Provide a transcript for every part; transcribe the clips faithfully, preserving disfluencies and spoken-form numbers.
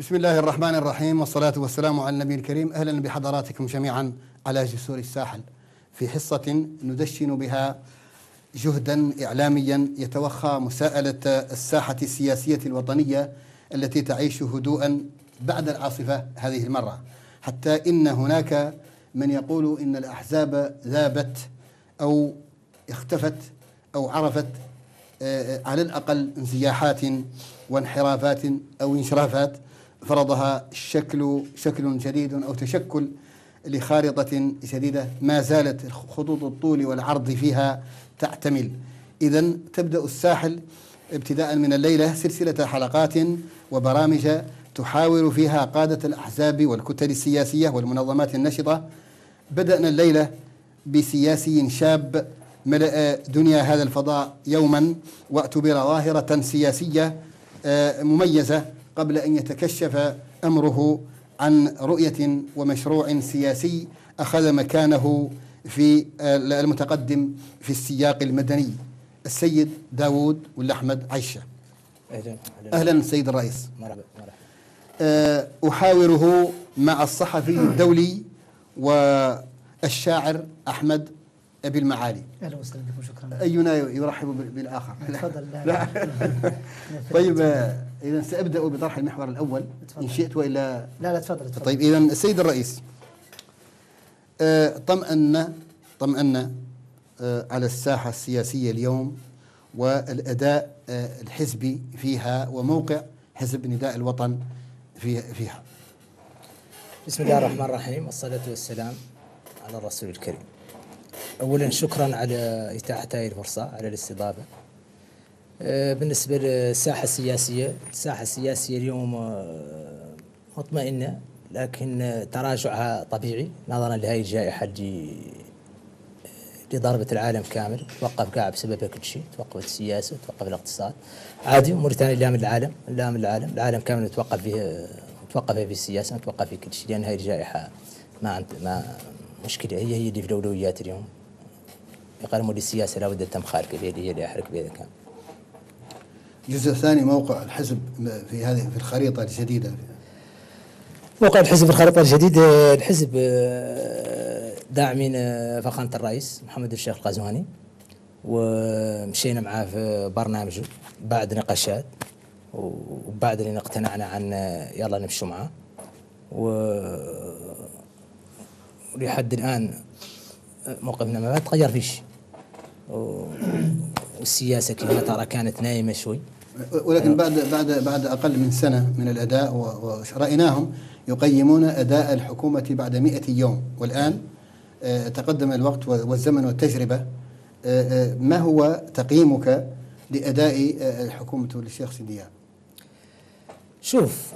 بسم الله الرحمن الرحيم، والصلاة والسلام على النبي الكريم. أهلا بحضراتكم جميعا على جسور الساحل في حصة ندشن بها جهدا إعلاميا يتوخى مساءلة الساحة السياسية الوطنية التي تعيش هدوءا بعد العاصفة هذه المرة، حتى إن هناك من يقول إن الأحزاب ذابت أو اختفت أو عرفت على الأقل انزياحات وانحرافات أو انشرافات فرضها شكل شكل جديد أو تشكل لخارطة جديدة ما زالت خطوط الطول والعرض فيها تعتمل. إذن تبدأ الساحل ابتداء من الليلة سلسلة حلقات وبرامج تحاور فيها قادة الأحزاب والكتل السياسية والمنظمات النشطة. بدأنا الليلة بسياسي شاب ملأ دنيا هذا الفضاء يوما واعتبر ظاهرة سياسية مميزة قبل أن يتكشف أمره عن رؤية ومشروع سياسي أخذ مكانه في المتقدم في السياق المدني، السيد داوود ولد أحمد عيشه. أهلا أهلا سيد الرئيس. مرحبا. أحاوره مع الصحفي الدولي والشاعر أحمد أبي المعالي. أهلا وسهلا بكم. شكرا. أينا يرحب بالآخر؟ تفضل. طيب إذا سأبدأ بطرح المحور الأول إن شئت وإلا لا لا تفضل. طيب إذا السيد الرئيس، طمأن طمأن على الساحة السياسية اليوم والأداء الحزبي فيها وموقع حزب نداء الوطن فيها. بسم الله الرحمن الرحيم، والصلاة والسلام على الرسول الكريم. أولا شكرا على إتاحة هذه الفرصة، على الاستضافة. بالنسبة للساحة السياسية، الساحة السياسية اليوم مطمئنة لكن تراجعها طبيعي نظرا لهذه الجائحة اللي ضربت العالم كامل، توقف قاع بسببها كل شيء، توقفت السياسة، توقف الاقتصاد. عادي موريتانيا لا من العالم، لا من العالم، العالم كامل توقف فيه، توقف فيه السياسة، توقف فيه كل شيء، لأن هذه الجائحة ما ما مشكلة، هي هي اللي في الأولويات اليوم. يقارنوا السياسة لابد تم خارقة، هي اللي هي اللي أحرك بها كان. الجزء الثاني موقع الحزب في هذه في الخريطة الجديدة. موقع الحزب في الخريطة الجديدة، الحزب داعمين فخامة الرئيس محمد الشيخ الغزواني، ومشينا معاه في برنامجه بعد نقاشات، وبعد اللي اقتنعنا عن يلا نمشوا معاه، ولحد الآن موقفنا ما تغير فيه شيء، والسياسة كما ترى كانت نايمة شوي. ولكن بعد بعد بعد أقل من سنة من الأداء، ورأيناهم يقيمون أداء الحكومة بعد مئة يوم، والآن تقدم الوقت والزمن والتجربة. ما هو تقييمك لأداء الحكومة للشيخ سيديان؟ شوف،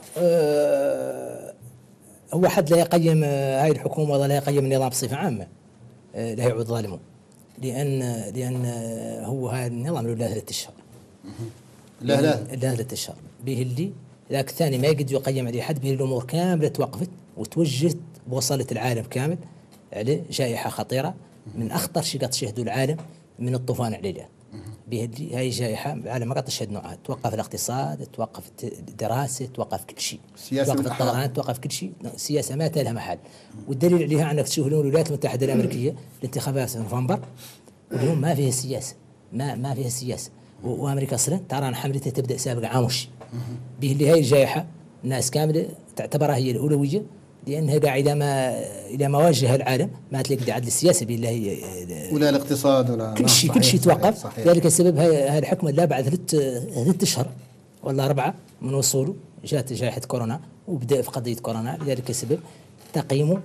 هو حد لا يقيم هاي الحكومة ولا يقيم النظام بصفة عامة، لا يعود ظالمه، لأن لأن هو هذا النظام له ثلاثة أشهر. لا لا لا ثلاثة أشهر به اللي ذاك الثاني ما يقدر يقيم عليه حد، به الأمور كاملة توقفت وتوجهت ووصلت العالم كامل على جائحة خطيرة من أخطر شيء قد شهده العالم من الطوفان عليها. به اللي هاي جائحة العالم ما قد تشهد نوعها، توقف الاقتصاد، توقف الدراسة، توقف كل شيء، توقف الطيران، توقف كل شيء، السياسة ما لها محل. والدليل عليها أنك تشوف اليوم الولايات المتحدة الأمريكية الانتخابات في نوفمبر واليوم ما فيها سياسة، ما ما فيها سياسة، وامريكا اصلا ترى ان حملتها تبدا سابق عام وشي. به اللي هاي الجائحه الناس كامله تعتبرها هي الاولويه، لانها قاعده ما الى ما واجه العالم ما تلاقي عدل السياسه بالله، هي ولا الاقتصاد ولا كل شيء، كل شيء توقف. ذلك السبب هاي الحكمه لا بعد ثلاث اشهر ولا اربعه من وصوله جات جائحه كورونا وبدا في قضيه كورونا. لذلك السبب تقييمه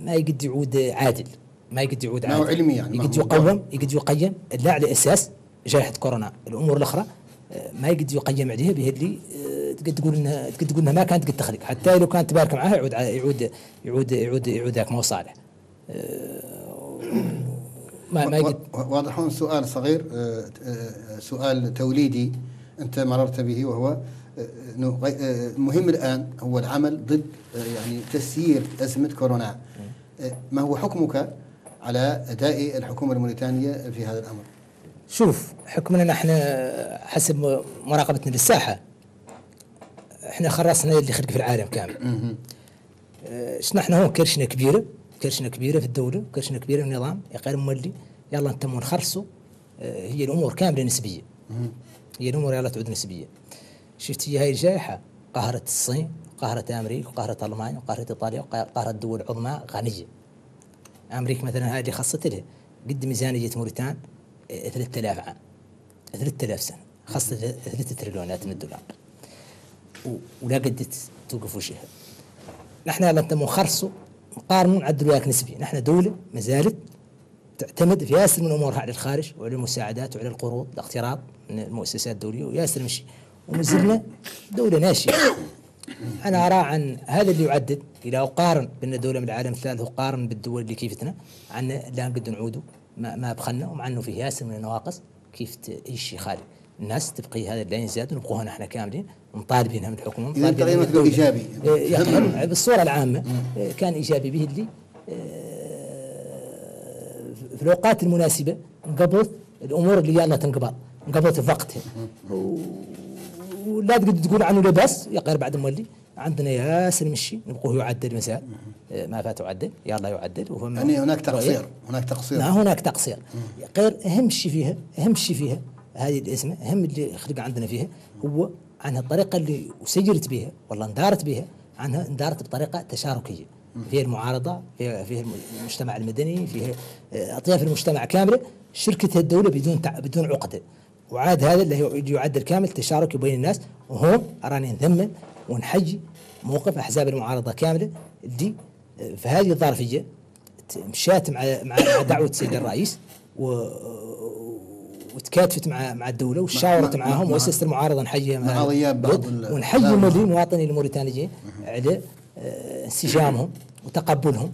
ما يقد يعود عادل، ما يقد يعود عادل، ما هو علمي يعني، يقد يقوم يقد يقيم لا على اساس جائحة كورونا. الأمور الأخرى ما يقد يقيم عليها، به اللي تقد تقول إنها تقد تقول إنها ما كانت قد تخلق، حتى لو كانت تبارك معها يعود يعود يعود يعود يعود ذاك ما هو صالح. ما ما يقد. واضح هون سؤال صغير، سؤال توليدي أنت مررت به، وهو مهم الآن هو العمل ضد يعني تسيير أزمة كورونا. ما هو حكمك على أداء الحكومة الموريتانية في هذا الأمر؟ شوف، حكمنا نحن حسب مراقبتنا للساحة احنا خرصنا اللي خرق في العالم كامل. شنا احنا هون كرشنا كبيره، كرشنا كبيره في الدوله، كرشنا كبيره في النظام، يا غير مولي يلا انت نخرصوا. هي الامور كامله نسبيه. هي الامور يلا تعود نسبيه. شفت هي هاي الجائحه قهرت الصين، قهرت امريكا، وقهرت المانيا، وقهرت ايطاليا، وقهرت دول عظمى غنيه. امريكا مثلا هذه خصت لها قد ميزانيه موريتان ثلاثة آلاف عام، ثلاثة آلاف سنه، خصت ثلاثة تريليونات من الدولار. ولا قدت توقف وجهها. نحن لما تم خرصوا نقارنوا نعدلوا وياك نسبي، نحن دوله ما زالت تعتمد في ياسر من امورها على الخارج وعلى المساعدات وعلى القروض، الاقتراض من المؤسسات الدوليه وياسر مشي، وما زلنا دوله ناشئه. انا ارى عن هذا اللي يعدد الى اقارن بان دوله من العالم الثالث وقارن بالدول اللي كيفتنا، عنا لا نقدر نعودوا ما, ما بخلنا، ومع انه فيه ياسر من النواقص كيف اي شيء خالي، الناس تبقي هذا لا يزداد ونبقوها نحن كاملين مطالبينها من الحكومه. اذا كلامك ايجابي يعني بالصوره العامه كان ايجابي به اللي في الاوقات المناسبه انقبضت الامور اللي يلا تنقبض، انقبضت في وقتها. ولا تقدر تقول عنه لا باس، يا غير بعد مولي عندنا ياسر مشي نبقوه يعدل مثال ما فات يعدل، يلا يعدل. وهم يعني هناك تقصير، هناك تقصير، لا هناك تقصير غير اهم شيء فيها، اهم شيء فيها هذه الاسمه، اهم اللي خلق عندنا فيها هو عنها الطريقه اللي سجلت بها والله اندارت بها، عنها اندارت بطريقه تشاركيه، فيها المعارضه، فيها فيها المجتمع المدني، فيها اطياف المجتمع كامله، شركتها الدوله بدون بدون عقده. وعاد هذا اللي يعد الكامل تشاركي بين الناس. وهون راني نذمن ونحيي موقف احزاب المعارضه كامله اللي في هذه الظرفيه مشات مع مع دعوه السيد الرئيس و وتكاتفت مع مع الدوله وشاورت مع معاهم واسست المعارضه. نحييها مع ونحيي المواطنين الموريتانيين على انسجامهم وتقبلهم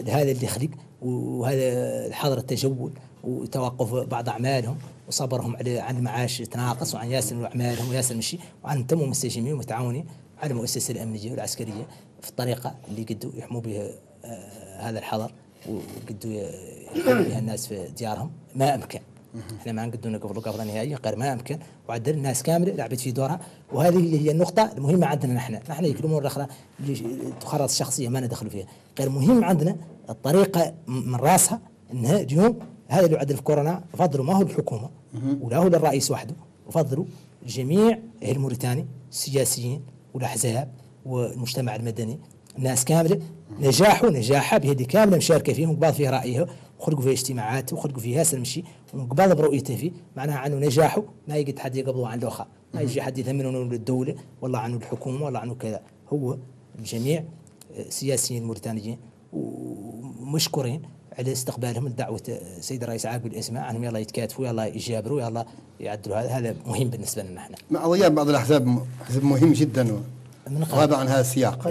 لهذا اللي خلق وهذا حظر التجول وتوقف بعض اعمالهم وصبرهم على عن المعاش يتناقص وعن ياسر اعمالهم وياسر مشي، وعن تموا مستجمين ومتعاونين على المؤسسه الامنيه والعسكريه في الطريقه اللي قدوا يحموا بها هذا الحظر وقدوا يحموا بها الناس في ديارهم ما امكن. احنا ما نقدروا نقفلوا قفله نهائيه غير ما امكن، وعدل الناس كامله لعبت في دورها، وهذه هي النقطه المهمه عندنا. نحن نحن الامور الاخرى اللي تخرص الشخصيه ما ندخلوا فيها، غير مهم عندنا الطريقه من راسها انها اليوم هذا اللي عدل في كورونا فضلوا ما هو الحكومه ولا هو الرئيس وحده، وفضلوا جميع اهل موريتانيا السياسيين والاحزاب والمجتمع المدني، الناس كامله نجاحوا نجاحها بهذه كامله مشاركه فيهم وبعض فيه رايها وخرجوا في اجتماعات وخرجوا في ياسر مشي ونقبض برؤيته فيه، معناها عنه نجاحه ما يقد حد يقبضه عن لوخه، ما يجي حد يثمنونه للدوله والله عنه الحكومه والله عنه كذا. هو الجميع سياسيين موريتانيين ومشكورين على استقبالهم لدعوه السيد الرئيس عاقب الاسماء عنهم يلا يتكاتفوا يلا يجابروا يلا يعدلوا. هذا مهم بالنسبه لنا احنا. مع غياب بعض الاحزاب حزب مهم جدا غاب عن هذا السياق،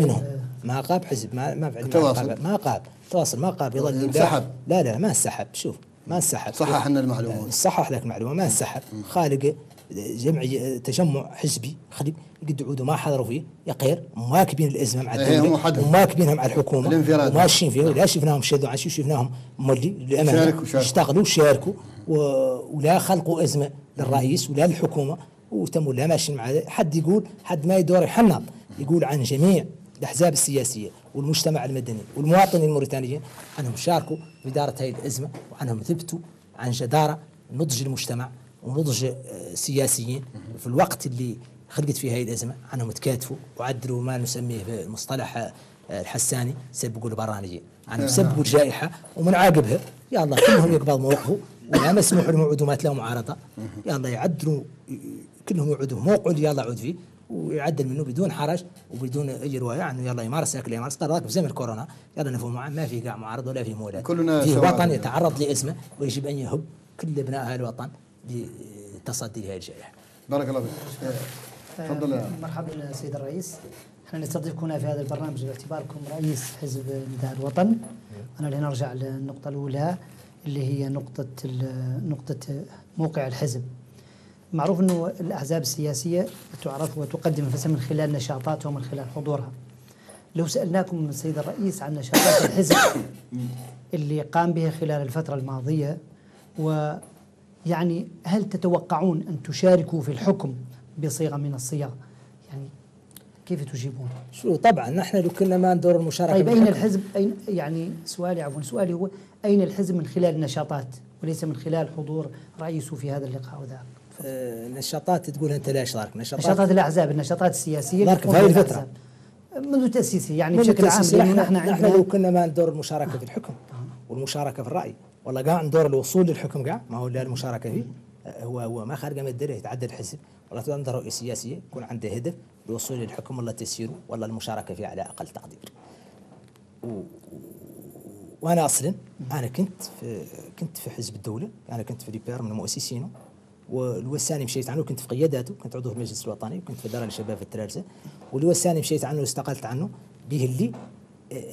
ما قاب حزب ما ما فعل التواصل ما قاب تواصل ما قاب يظل انسحب. لا لا ما انسحب، شوف ما انسحب، صحح لنا المعلومه، صحح لك معلومه، ما انسحب. خالق جمعي تجمع حزبي خلي قد عودوا ما حضروا فيه يا غير مواكبين الازمه مع الدوله ومواكبينها مع الحكومه وماشيين فيه. ولا شفناهم شدوا عن شيء، شفناهم مولي للامانه اشتغلوا وشاركوا ولا خلقوا ازمه للرئيس ولا للحكومه وتموا لا ماشيين مع حد. يقول حد ما يدور يحنط يقول عن جميع الاحزاب السياسيه والمجتمع المدني والمواطنين الموريتانيين انهم شاركوا في اداره هذه الازمه وانهم ثبتوا عن جداره نضج المجتمع ونضج السياسيين في الوقت اللي خلقت فيه هذه الازمه، انهم تكاتفوا وعدلوا ما نسميه بالمصطلح الحساني سبقوا البرانيين، انهم سبقوا الجائحه ومن عاقبها يا الله كلهم يقبض موقفه ولا مسموح لهم يعودوا ما تلاهم معارضه، يا الله يعدلوا كلهم يعودوا موقعوا اللي يلا عود فيه ويعدل منه بدون حرج وبدون اي روايه عنه يلا يمارس هكذا يمارس. قال راك في زمن الكورونا يلا نفهموا معه ما في كاع معارض ولا في مولات، كلنا في وطن يتعرض لاسمه ويجب ان يهب كل ابناء الوطن لتصدي هذه الجائحه. بارك الله فيك. تفضل. مرحبا سيد الرئيس، احنا نستضيفكم هنا في هذا البرنامج باعتباركم رئيس حزب نداء الوطن. انا اللي نرجع للنقطه الاولى اللي هي نقطه نقطه موقع الحزب. معروف أنه الأحزاب السياسية تعرف وتقدم أنفسها من خلال نشاطاتها ومن خلال حضورها. لو سألناكم سيد الرئيس عن نشاطات الحزب اللي قام بها خلال الفترة الماضية، ويعني هل تتوقعون أن تشاركوا في الحكم بصيغة من الصيغ؟ يعني كيف تجيبون؟ شو طبعا نحن لو كنا ما ندور المشاركه. طيب اين الحزب؟ اين يعني سؤالي عفوا سؤالي هو اين الحزب من خلال النشاطات وليس من خلال حضور رئيسه في هذا اللقاء وذاك؟ آه نشاطات تقول انت لا شارك نشاطات نشاطات الاحزاب النشاطات السياسيه في هذه الفتره منذ تاسيسه يعني منذ بشكل عام نحن احنا نحن لو كنا ما ندور المشاركه آه. في الحكم آه. والمشاركه في الراي والله قاع ندور الوصول للحكم قاع ما هو لا المشاركه فيه هو هو ما خارج من الدائره يتعدى الحزب ولا تنظر رؤيه سياسيه يكون عنده هدف الوصول للحكم ولا تسييره ولا المشاركه فيه على اقل تقدير. و... و... وانا اصلا انا كنت في كنت في حزب الدوله، انا كنت في ريبير من مؤسسينه والوساني مشيت عنه كنت في قياداته، كنت عضو في المجلس الوطني وكنت في دار الشباب في الترالسه والوساني مشيت عنه واستقلت عنه به اللي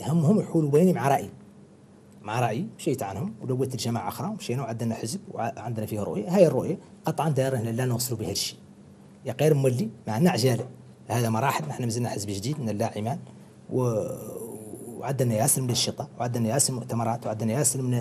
هم هم يحولوا بيني مع رايي. مع رايي مشيت عنهم ولويت الجماعه اخرى ومشينا وعندنا حزب وعندنا فيه رؤيه، هاي الرؤيه قطعا دائرنا لا نوصلوا بها الشيء. يا غير مولي ما عندنا عجاله، هذا مراحل نحن مازلنا حزب جديد من اللاعمان و... وعندنا ياسر من الشطه وعندنا ياسر من مؤتمرات وعندنا ياسر من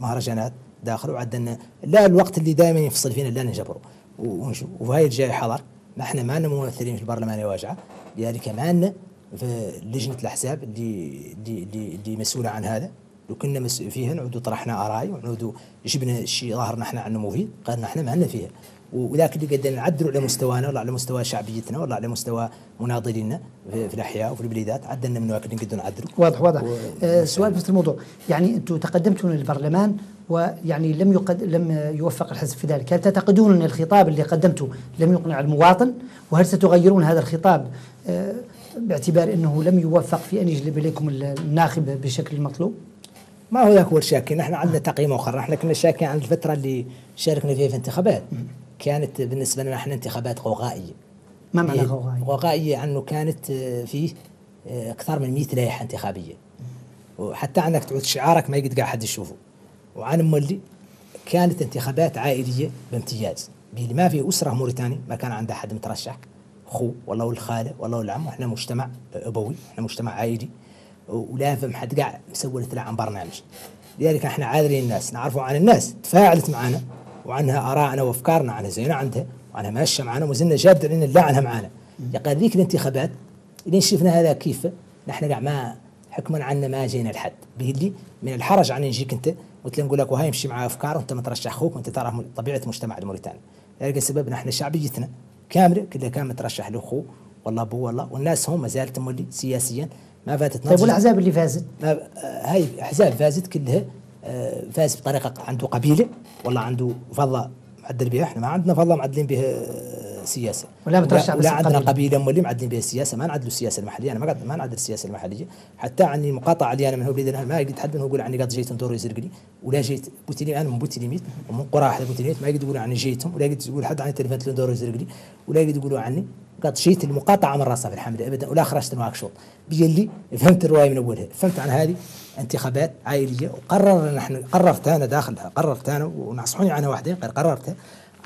مهرجانات داخل وعندنا لا الوقت اللي دائما ينفصل فينا لا نجبره ونشوف وهاي الجاي حضر نحن ما لنا ممثلين في البرلمان الواجعه لذلك ما لنا في لجنه الاحزاب اللي اللي اللي مسؤوله عن هذا لو كنا فيها نعودوا طرحنا اراء ونعودوا جبنا شيء ظاهرنا احنا عنه مفيد قالنا احنا ما لنا فيها وذاك اللي قدرنا نعدلوا على مستوانا ولا على مستوى شعبيتنا ولا على مستوى مناضلينا في الاحياء وفي البلدات عدلنا من واكد نقدروا نعدلوا. واضح واضح. و... آه سؤال بنفس الموضوع، يعني انتم تقدمتم للبرلمان ويعني لم يقد... لم يوفق الحزب في ذلك، هل تعتقدون ان الخطاب اللي قدمته لم يقنع المواطن؟ وهل ستغيرون هذا الخطاب آه باعتبار انه لم يوفق في ان يجلب اليكم الناخب بشكل المطلوب؟ ما هو ذاك هو الشاكي، نحن عندنا تقييم اخر، نحن كنا شاكين عن الفتره اللي شاركنا فيها في انتخابات. كانت بالنسبه لنا احنا انتخابات غوغائيه. ما معنى غوغائيه؟ غوغائيه انه كانت فيه اكثر من مئة لائحه انتخابيه. وحتى انك تعود شعارك ما يقدر قاعد حد يشوفه. وعن مولي كانت انتخابات عائليه بامتياز، اللي ما في اسره موريتاني ما كان عندها حد مترشح، خو ولا الخاله ولا العم، واحنا مجتمع ابوي، احنا مجتمع عائلي. ولا فهم حد قاع مسوي لنا عن برنامج. لذلك احنا عاذرين الناس، نعرفوا عن الناس، تفاعلت معنا. وعنها آراءنا وأفكارنا عنها زينا عندها وعنها ماشية معنا ومازلنا جاد لأن لا عنها معنا. يقال ذيك الانتخابات اللي شفنا هذا كيف نحن قاع ما حكما عنا ما جينا لحد به اللي من الحرج عن نجيك أنت وتلا نقول لك وهاي يمشي مع أفكار وأنت ما ترشح أخوك وأنت ترى طبيعة مجتمع الموريتاني. لذلك السبب نحن شعبيتنا كاملة كلها كان مترشح له خو والله أبوه والله والناس هم ما زالت مولي سياسيا ما فاتت. طيب والأحزاب اللي فازت؟ هاي أحزاب فازت كلها فاز بطريقه عنده قبيله ولا عنده فضه معدل بها، احنا ما عندنا فضه معدلين بها سياسه ولا مترشح ولا عندنا قبيله مولي معدلين بها السياسه، ما نعدلوا السياسه المحليه، انا ما ما نعدل السياسه المحليه، حتى عني مقاطعه اللي انا من هو بلادنا ما يقدر حد منهم يقول عني قد جيت ندور يزرقلي ولا جيت بوتيلي، انا من بوتيليميت ومن قرى واحده بوتيليميت ما يقدر يقول عني جيتهم ولا يقدر يقول حد عني تلفت ندور يزرقلي ولا يقدر يقولوا عني قد جيت المقاطعه من راسها في الحمله ابدا ولا خرجت نواكشوط، بيلي فهمت الروايه من اولها، فهمت عن هذه انتخابات عائليه وقررنا نحن قررت انا داخلها قررت انا ونصحوني عنها وحدي غير قررتها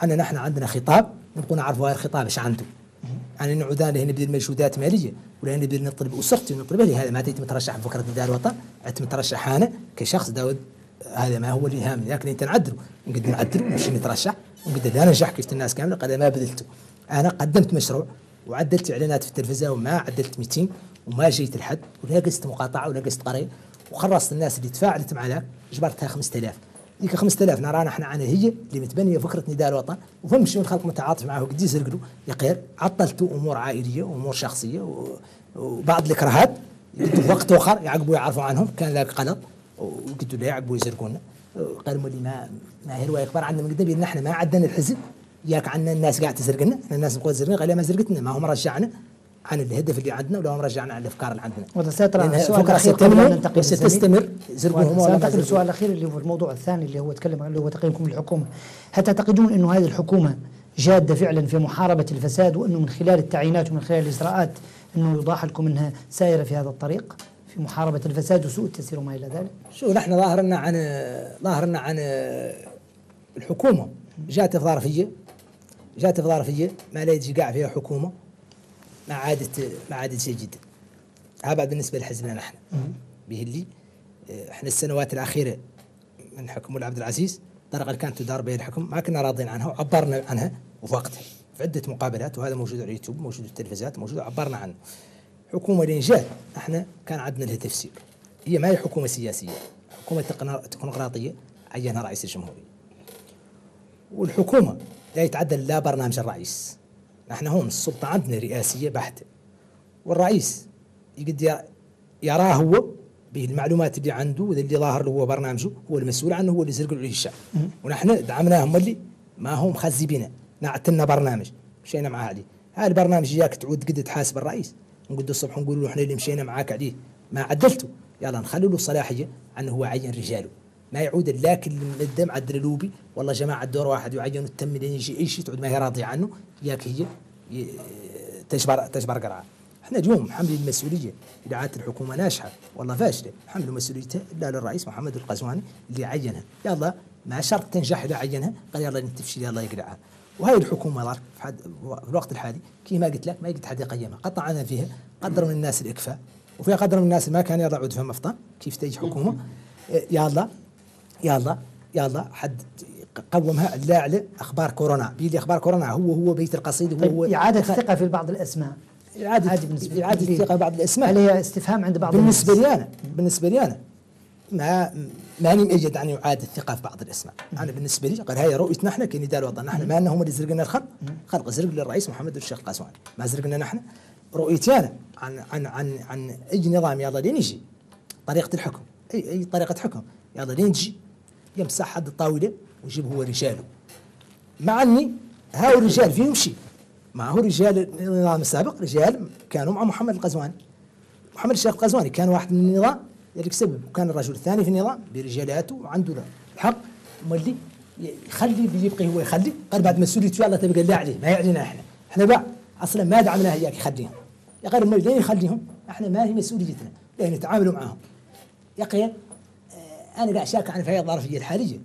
ان نحن عندنا خطاب نبقوا نعرفوا هذا الخطاب ايش عنده. يعني نعودان هنا نبذل مجهودات ماليه ولا نبذل نطلب اسرتي ونطلب اهلي، هذا ما تيت مترشح بفكره نداء الوطن، عدت مترشح انا كشخص داود هذا ما هو اللي هامني، لكن انت نعدلوا نقدر نعدلوا نمشي نترشح ونقدر لا ننجح كيف الناس كامله قد ما بذلته. انا قدمت مشروع وعدلت اعلانات في التلفزه وما عدلت ميتين وما جيت لحد ولا قست مقاطعه ولا قست قريه وخلصت الناس اللي تفاعلت مع ذاك جبرتها خمسة آلاف، ذيك خمسة آلاف نرانا احنا عنها هي اللي متبنيه فكره نداء الوطن وفهم شنو الخلق متعاطف معه قد يزرقلو يا غير عطلتوا امور عائليه وامور شخصيه وبعض الاكراهات في وقت اخر يعقبوا يعرفوا عنهم كان ذاك قلق وقدوا لا يعقبوا يزرقونا غير مولي ما ما هي روايه كبار عندنا من احنا ما عدنا الحزب ياك عندنا الناس قاعد تزرقنا، الناس بقوا تزرقنا غير ما زرقتنا ما هم رجعنا عن الهدف اللي عندنا ولا هم رجعنا عن الافكار اللي عندنا. وسيطرى السؤال الاخير وستستمر زرقهم. سأنتقل السؤال الاخير اللي هو الموضوع الثاني اللي هو تكلم عنه اللي هو تقييمكم للحكومه، هل تعتقدون انه هذه الحكومه جاده فعلا في محاربه الفساد وانه من خلال التعيينات ومن خلال الاجراءات انه يوضح لكم انها سائره في هذا الطريق في محاربه الفساد وسوء التسيير وما الى ذلك؟ شو نحن ظاهرنا عن ظاهرنا عن الحكومه جات ظرفيه جات ظرفيه ما لا يجي قاع فيها حكومه ما عادت ما عادت شيء جدا. هذا بالنسبه لحزبنا نحن به اللي احنا السنوات الاخيره من حكم عبد العزيز الطريقه اللي كانت تدار بها الحكم ما كنا راضين عنها وعبرنا عنها وفي وقتها في عدة مقابلات، وهذا موجود على اليوتيوب، موجود في التلفزيونات، موجود، عبرنا عنه. حكومة لين جات احنا كان عندنا لها تفسير، هي ما هي حكومة سياسية، حكومة تكنوقراطية عينها رئيس الجمهورية. والحكومة لا يتعدل لا برنامج الرئيس. احنا هون السلطة عندنا رئاسية بحتة، والرئيس يقد يراه هو بالمعلومات اللي عنده واللي ظاهر له هو برنامجه، هو المسؤول عنه، هو اللي زرق له الشعب. ونحن دعمناهم هم اللي ما هم خزي بنا، نعتلنا برنامج مشينا معاه عليه. هذا البرنامج ياك تعود قد تحاسب الرئيس، نقول الصبح نقول له احنا اللي مشينا معاك عليه ما عدلته، يلا نخلوا له الصلاحيه انه هو عين رجاله، ما يعود لكن الدم عدل لوبي والله جماعه دور واحد يعينوا التم لين يجي اي شيء تعود ما هي راضيه عنه، ياك هي تجبر تجبر قرعه. احنا اليوم حمل المسؤوليه اذا الحكومه ناجحه والله فاشله، حمل مسؤوليتها لا للرئيس محمد الغزواني اللي عينها، يلا ما شرط تنجح اذا عينها قال يلا نتفشل يلا يقلعها. وهي الحكومه في الوقت الحالي كيما قلت لك ما يقدر حد يقيمها، قطعنا فيها قدر من الناس الاكفاء، وفيها قدر من الناس ما كان يضعوا فيهم افطان، كيف تجي حكومه يلا يلا يلا حد قومها لا على اخبار كورونا، بيلي اخبار كورونا هو هو بيت القصيد هو هو اعاده الثقه في بعض الاسماء، اعاده اعاده الثقه بعض الاسماء اللي هي استفهام عند بعض الناس. بالنسبه لي انا بالنسبه لي انا ما ماني مأيد عن إعادة الثقة في بعض الأسماء، أنا بالنسبة لي قال هاي رؤيتنا احنا كنداء الوطن، نحن ما هم اللي زرقنا الخلق، خلق زرق للرئيس محمد الشيخ الغزواني، ما زرقنا نحن، رؤيتي أنا عن عن عن عن أي نظام يلا لين يجي، طريقة الحكم، أي أي طريقة حكم، يلا لين تجي يمسح حد الطاولة ويجيب هو رجاله، مع إني هاو الرجال فيهم شيء، ما هو رجال النظام السابق، رجال كانوا مع محمد الغزواني، محمد الشيخ الغزواني كان واحد من النظام ذلك سبب، وكان الرجل الثاني في النظام برجالاته وعنده الحق، هم اللي يخلي اللي يبقي هو يخلي، قال بعد مسؤوليته الله تبقى لا عليه ما يعنينا احنا، احنا بقى اصلا ما دعمناه اياك يخليهم، يا غير ما لين يخليهم، احنا ما هي مسؤوليتنا، لين نتعاملوا معاهم. يا قيل اه انا قاعد شاك عن في الظرفيه الحاليه،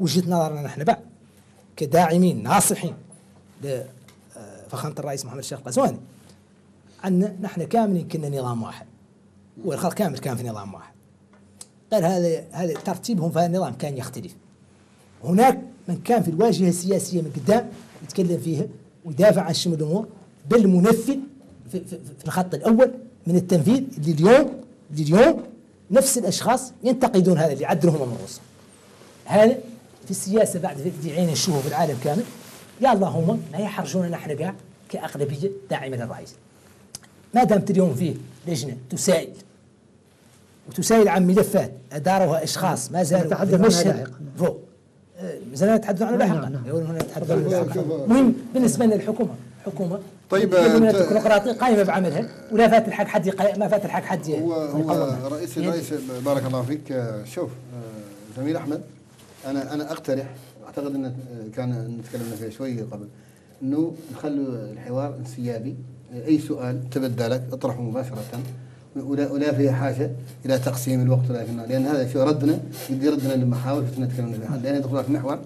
وجهه نظرنا نحن بقى كداعمين ناصحين لفخامه الرئيس محمد الشيخ الغزواني، عندنا نحن كاملين كنا نظام واحد، والخلق كامل كان في نظام واحد. قال هذا هذا ترتيبهم في هذا النظام كان يختلف. هناك من كان في الواجهه السياسيه من قدام يتكلم فيها ويدافع عن شمل الامور بالمنفذ في, في, في الخط الاول من التنفيذ، اللي اليوم اللي اليوم نفس الاشخاص ينتقدون هذا اللي عدلهم من رؤوسهم. هذا في السياسه بعد في عين نشوفه في العالم كامل، يا اللهم ما يحرجونا نحن قاع كاغلبيه داعمه للرئيس. ما دامت اليوم فيه لجنه تسائل وتسائل عن ملفات ادارها اشخاص ما زالوا نتحدث عنها فوق، ما زالوا نتحدث عنها لاحقا، يقولون نتحدث عنها لاحقا. المهم بالنسبه لنا الحكومه، الحكومه طيب التكنوقراطيه قائمه بعملها، ولا فات الحق حد يقل... ما فات الحق حد هو هو رئيس الرئيس بارك الله فيك. شوف زميل احمد، انا انا اقترح، اعتقد ان كان نتكلمنا فيها شويه قبل، انه نخلوا الحوار انسيابي، اي سؤال تبدى لك اطرحه مباشره ولا في حاجه الى تقسيم الوقت ولا كنا، لان هذا شيء ردنا بدي ردنا للمحاور كنا نتكلم فيها، لان يدخل في محور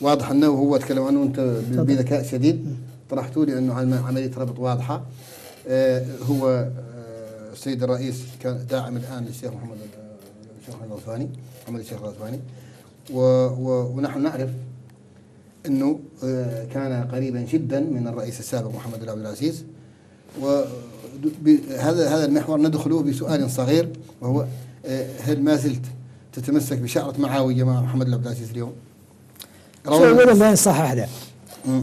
واضح انه هو تكلم عنه انت بذكاء شديد طرحته، لانه عمليه ربط واضحه. آه هو آه السيد الرئيس كان داعم الان للشيخ محمد الشيخ الغزواني، محمد الشيخ الغزواني، ونحن نعرف انه آه كان قريبا جدا من الرئيس السابق محمد عبد العزيز. و هذا هذا المحور ندخله بسؤال صغير، وهو هل ما زلت تتمسك بشعرة معاوية مع محمد عبد العزيز اليوم؟ أولا ما يصحح له،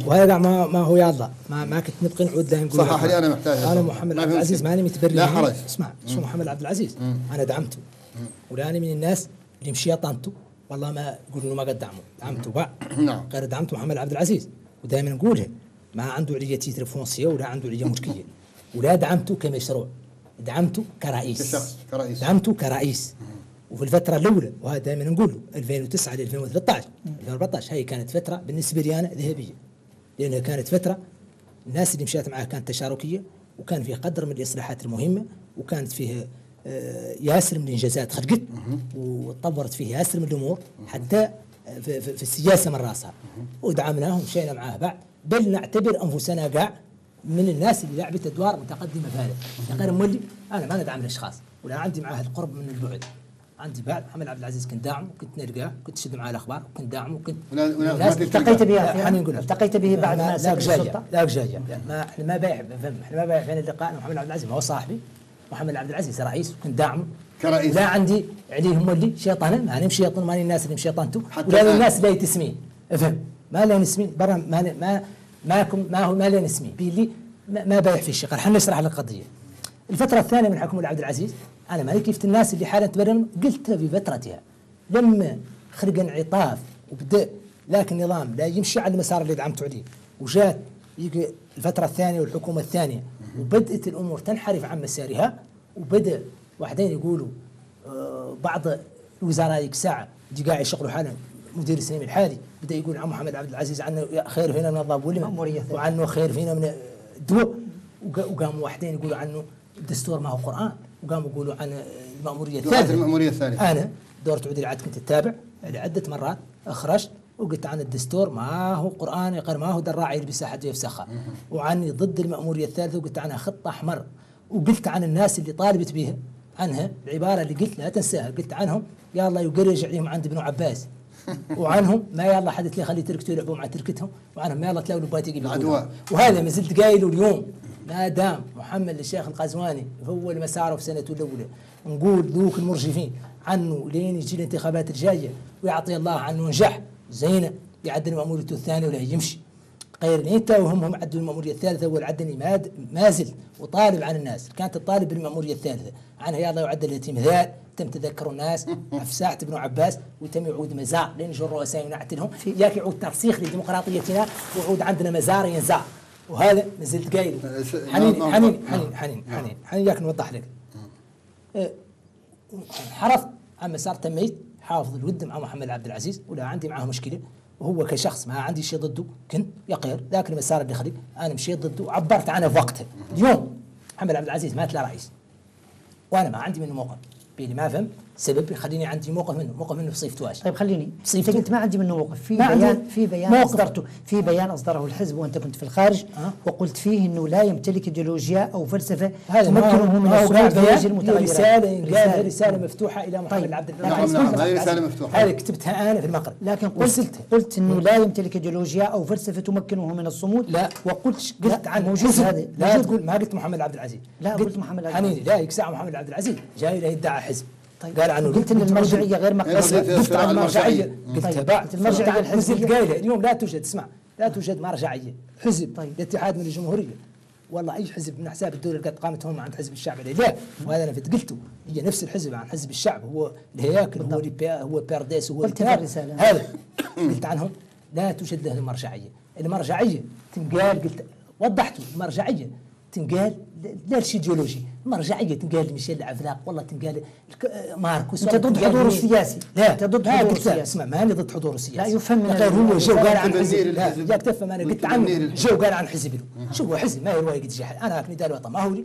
وهذا ما ما هو يلا ما ما كنت نبقي نعود له نقول صحح لي، أنا محتاجه. أنا محمد عبد العزيز ماني متبرر، لا حرج، اسمع اسمه محمد عبد العزيز أنا دعمته، ولاني من الناس اللي مشي طنته والله ما يقولوا ما قد دعموا، دعمته بقى نعم غير دعمت محمد عبد العزيز، ودائما نقولها ما عنده علية تيتر فرنسية ولا عنده علية ملكية، ولا دعمته كمشروع، دعمته كرئيس كرئيس دعمته كرئيس. وفي الفترة الأولى وهذا دائما نقوله ألفين وتسعة ل ألفين وثلاثة عشر ألفين وأربعة عشر هي كانت فترة بالنسبة لي أنا ذهبية، لأنها كانت فترة الناس اللي مشات معها كانت تشاركية، وكان فيه قدر من الإصلاحات المهمة، وكانت فيها ياسر من الإنجازات خلقت، وتطورت فيه ياسر من الأمور حتى في, في, في السياسة من راسها، ودعمناهم مشينا معاه بعد، بل نعتبر أنفسنا قاع من الناس اللي لعبت ادوار متقدمه في هذا، غير مولي انا ما ندعم الاشخاص ولا عندي معاه القرب من البعد، عند بعد محمد عبد العزيز كنت داعمه، كنت نلقاه، كنت شد معاه الاخبار، كنت داعمه، كنت التقيت به التقيت به بعد ما سكت السلطه. لا جايه يعني ما احنا ما بايع احنا ما بايعين اللقاء. محمد عبد العزيز ما هو صاحبي، محمد عبد العزيز رئيس وكنت داعمه كرئيس. لا عندي عليه هم اللي شيطان، ماني مشيطان، ماني الناس اللي مشيطانته، ولا الناس اللي تسميه افهم ما له اسمي برا ما ما ماكم ما هو ما له اسمي بيلي ما بايع في الشقه. راح نشرح لك القضيه. الفتره الثانيه من حكم عبد العزيز انا مالي كيف الناس اللي حاله تبرم قلتها في فترتها لما خرج انعطاف وبدا لكن النظام لا يمشي على المسار اللي دعمته عليه، وجات يجي الفتره الثانيه والحكومه الثانيه وبدات الامور تنحرف عن مسارها، وبدا واحدين يقولوا آه بعض الوزراء يك ساعه اللي قاعد يشغلوا حالهم. مدير السنين الحالي بدا يقول عن محمد عبد العزيز عنه خير فينا من الظلم وعنه خير فينا من الدواء، وقاموا واحدين يقولوا عنه الدستور ما هو قرآن، وقاموا يقولوا عن المأمورية الثانية. المأمورية الثانية أنا دورة عدل العد كنت أتابع عدة مرات، أخرجت وقلت عن الدستور ما هو قرآن يقر ما هو دراعي يلبس أحد ويفسخها، وعني ضد المأمورية الثالثة وقلت عنها خط أحمر، وقلت عن الناس اللي طالبت بها عنها العبارة اللي قلت لا تنساها، قلت عنهم يا الله يقرج عليهم عند ابن عباس وعنهم ما يلا حدث لي خليه تركته يلعبوا مع تركتهم، وعنهم ما يلا تلاولوا باتي قبل. وهذا ما زلت قايله اليوم ما دام محمد الشيخ الغزواني هو المسار في سنته الاولى نقول ذوك المرجفين عنه لين يجي الانتخابات الجايه ويعطي الله عنه نجح زينه يعدل مأموريته الثانيه ولا يمشي غير انت وهم هم عدلوا المأموريه الثالثه والعدني ما ما زلت وطالب عن الناس كانت تطالب بالمأموريه الثالثه عنها يا الله يعدل الاتمثال تم تذكر الناس في ساعة ابن عباس وتم يعود مزار لين جو الرؤساء ونعتلهم ياك يعود ترسيخ لديمقراطيتنا ويعود عندنا مزار ينزع. وهذا ما زلت قايله حنين حنين حنين حنين حنين حنين ياك نوضح لك. انحرفت عن مسار تميت حافظ الود مع محمد عبد العزيز ولا عندي معه مشكله، وهو كشخص ما عندي شيء ضده كنت يا غير ذاك المسار اللي خليك انا مشيت ضده عبرت عنه في وقته. اليوم محمد عبد العزيز مات لا رئيس وانا ما عندي منه موقف اللي ما فهم سبب يخليني عندي موقف منه موقف منه بصفتواش. طيب خليني بصفتي انت ما عندي منه موقف في بيان في بيان اصدرته في بيان اصدره الحزب وانت كنت في الخارج أه؟ وقلت فيه انه لا يمتلك ايديولوجيا او فلسفه تمكنه من الصعود لوجه المتغيرات. رساله رساله مفتوحه الى محمد طيب. عبد العزيز. نعم هذه رساله مفتوحه هذه كتبتها انا في المقر لكن قلت قلت انه لا يمتلك ايديولوجيا او فلسفه تمكنه من الصمود. لا وقلت قلت عن موجود هذا لا تقول ما قلت محمد عبد العزيز لا قلت محمد عبد العزيز لا يكسع محمد عبد العزيز جاي لا يدعي حزب. طيب قال عنه قلت ان المرجعيه غير مقبوله. قلت عن المرجعيه قلت بعد المرجعيه الحزب قايله اليوم لا توجد اسمع لا توجد مرجعيه حزب طيب الاتحاد من الجمهوريه والله اي حزب من احزاب الدوله اللي قد قامت هم عند حزب الشعب ليه وهذا انا قلته هي نفس الحزب عن حزب الشعب هو الهياكل هو هو بيرديس هو هذا قلت عنهم لا توجد له المرجعيه. المرجعيه تنقال قلت وضحته المرجعيه تنقال لا شيء ايديولوجي مرجعيه تنقال ميشيل عفلاق والله تنقال ماركوس انت ضد حضوره السياسي لا انت ضد حضوره السياسي اسمع ماني ضد حضوره السياسي لا يفهم هو جو قال عن حزب ياك تفهم انا قلت عنه جو قال عن حزب شو هو حزب ما يروي قد جي انا هاك نداء الوطن ما هو لي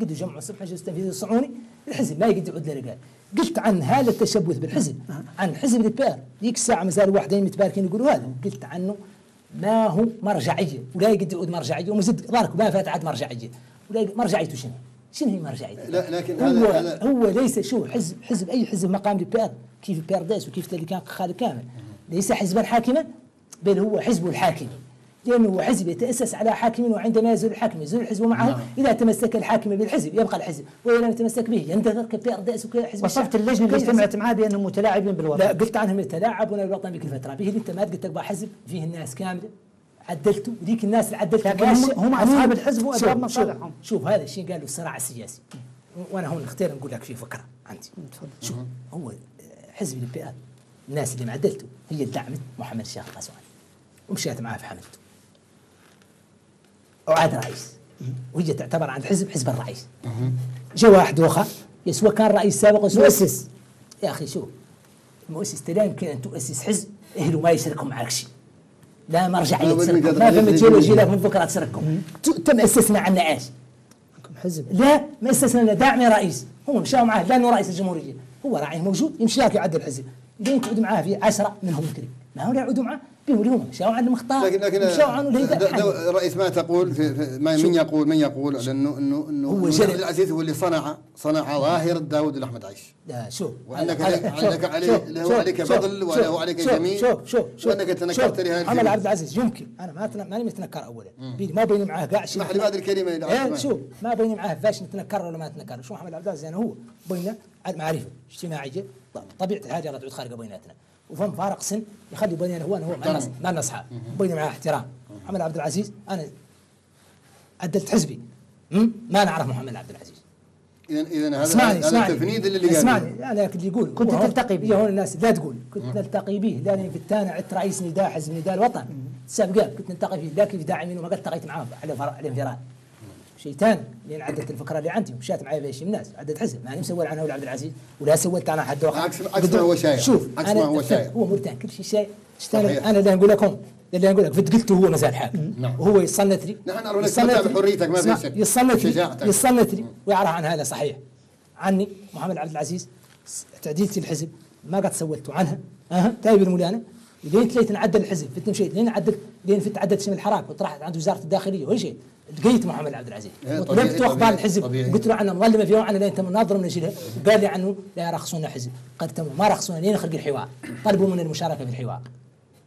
قد جمعوا الصبح مجلس التنفيذي الصعوني الحزب ما يقد يعود لرجال قلت عن هذا التشبث بالحزب عن حزب البير ديك الساعه مازالوا واحدين متباركين يقولوا هذا قلت عنه ما هو مرجعيه ولا يقد يعود مرجعيه ومزد ظهرك ما فات عاد مرجعيه ولا مرجعيته شنو شنو هي مرجعيته؟ لا لكن هو هذا هو ليس شو حزب حزب اي حزب مقام البيار كيف بيرداس وكيف اللي كان خالد كامل ليس حزبا حاكما بل هو حزب الحاكم لانه هو حزب يتاسس على حاكم وعندما يزول الحاكم يزول الحزب معه اذا تمسك الحاكم بالحزب يبقى الحزب واذا لم يتمسك به يندثر كبيرداس وكحزب وصفت اللجنه اللي اجتمعت معاه بانهم متلاعبين بالوطن لا قلت عنهم يتلاعبون بالوطن ذيك الفتره به اللي انت ما قلت لك حزب فيه الناس كامله عدلته وديك الناس اللي عدلته هم اصحاب الحزب واسباب مصالحهم. شوف هذا الشيء قالوا الصراع السياسي وانا هون نختار نقول لك في فكره عندي تفضل. شوف هو حزب البي ال الناس اللي معدلته هي اللي دعمت محمد الشيخ الغزواني ومشيت معاه في حملته وعاد رئيس وهي تعتبر عند حزب حزب الرئيس جا واحد واخر يسوى كان رئيس سابق وسوى مؤسس يا اخي شوف المؤسس لا يمكن ان تؤسس حزب اهله ما يشاركهم معك شيء لا مرجعيه تسرقكم ما فهمت جيولوجي لا فهم فكره تسرقكم تم استثناء عنا ايش؟ حزب لا ما استثنانا داعمي رئيس هم مشاو معاه لانه رئيس الجمهوريه هو راعي موجود يمشي لك يعدل الحزب لين تعود معاه في عشرة منهم كريم ما هو لا يعودوا معاه بيوريهم شاو عندهم اخطاء، لكن شاو عنده رئيس ما تقول في ما من يقول من يقول انه انه انه هو محمد العزيز هو اللي صنع صنع ظاهره داوود ولد عيشه. لا شوف وانك عندك عليه له عليك بطل وله عليك جميل. شوف شوف شوف وانك تنكرت لهذا محمد عبد العزيز يمكن انا ما ماني متنكر اولا ما بيني معاه كاع شيء اسمح لي بهذه الكلمه شوف ما بيني معاه فاش نتنكر ولا ما نتنكر. شوف محمد عبد العزيز انا هو بيننا معرفه اجتماعيه طبيعه الحاجه لا تعود خارجه بيناتنا وفهم فارق سن يخلي بيننا هو انا هو مع الناس مع الناس بيني معاه احترام. محمد عبد العزيز انا عدلت حزبي ما نعرف محمد عبد العزيز. اذا اذا هذا التفنيد اللي قال اسمعني انا اللي يقول كنت تلتقي به هون الناس لا تقول كنت نلتقي به لاني كنت انا عدت رئيس نداء حزب نداء الوطن سابقا كنت نلتقي فيه لكن في داعمين وما قد التقيت معاه على على انفراد شيء ثاني لان عدت الفكره اللي عندي ومشات معي بها شيء من الناس عدت حزب ماني مسوي عنها ولا عبد العزيز ولا سويت انا حد واحد. عكس عكس ما هو شايع شوف عكس ما هو شايع هو مرتاح كل شيء شايع انا اللي نقول لكم اللي نقول لك فد قلت هو مازال حاكم وهو يصنت لي نحن نعرف نستمتع بحريتك ما في شك يصنت لي يصنت لي ويعرف عن هذا صحيح عني محمد عبد العزيز تعديلتي الحزب ما قد سولت عنها اها تايب مولانا لين تليت نعدل الحزب فت مشيت لين عدل لين فت عدلت شمل الحراك وطرحت عند وزاره الداخليه وكل شيء لقيت محمد عبد العزيز وطلبت اخبار الحزب قلت له انا مظلمه في يوم انا لين تم ناظر من اجلها قال لي عنه لا رخصونا حزب قد تم ما رخصونا لين خلق الحوار طلبوا من المشاركه في الحوار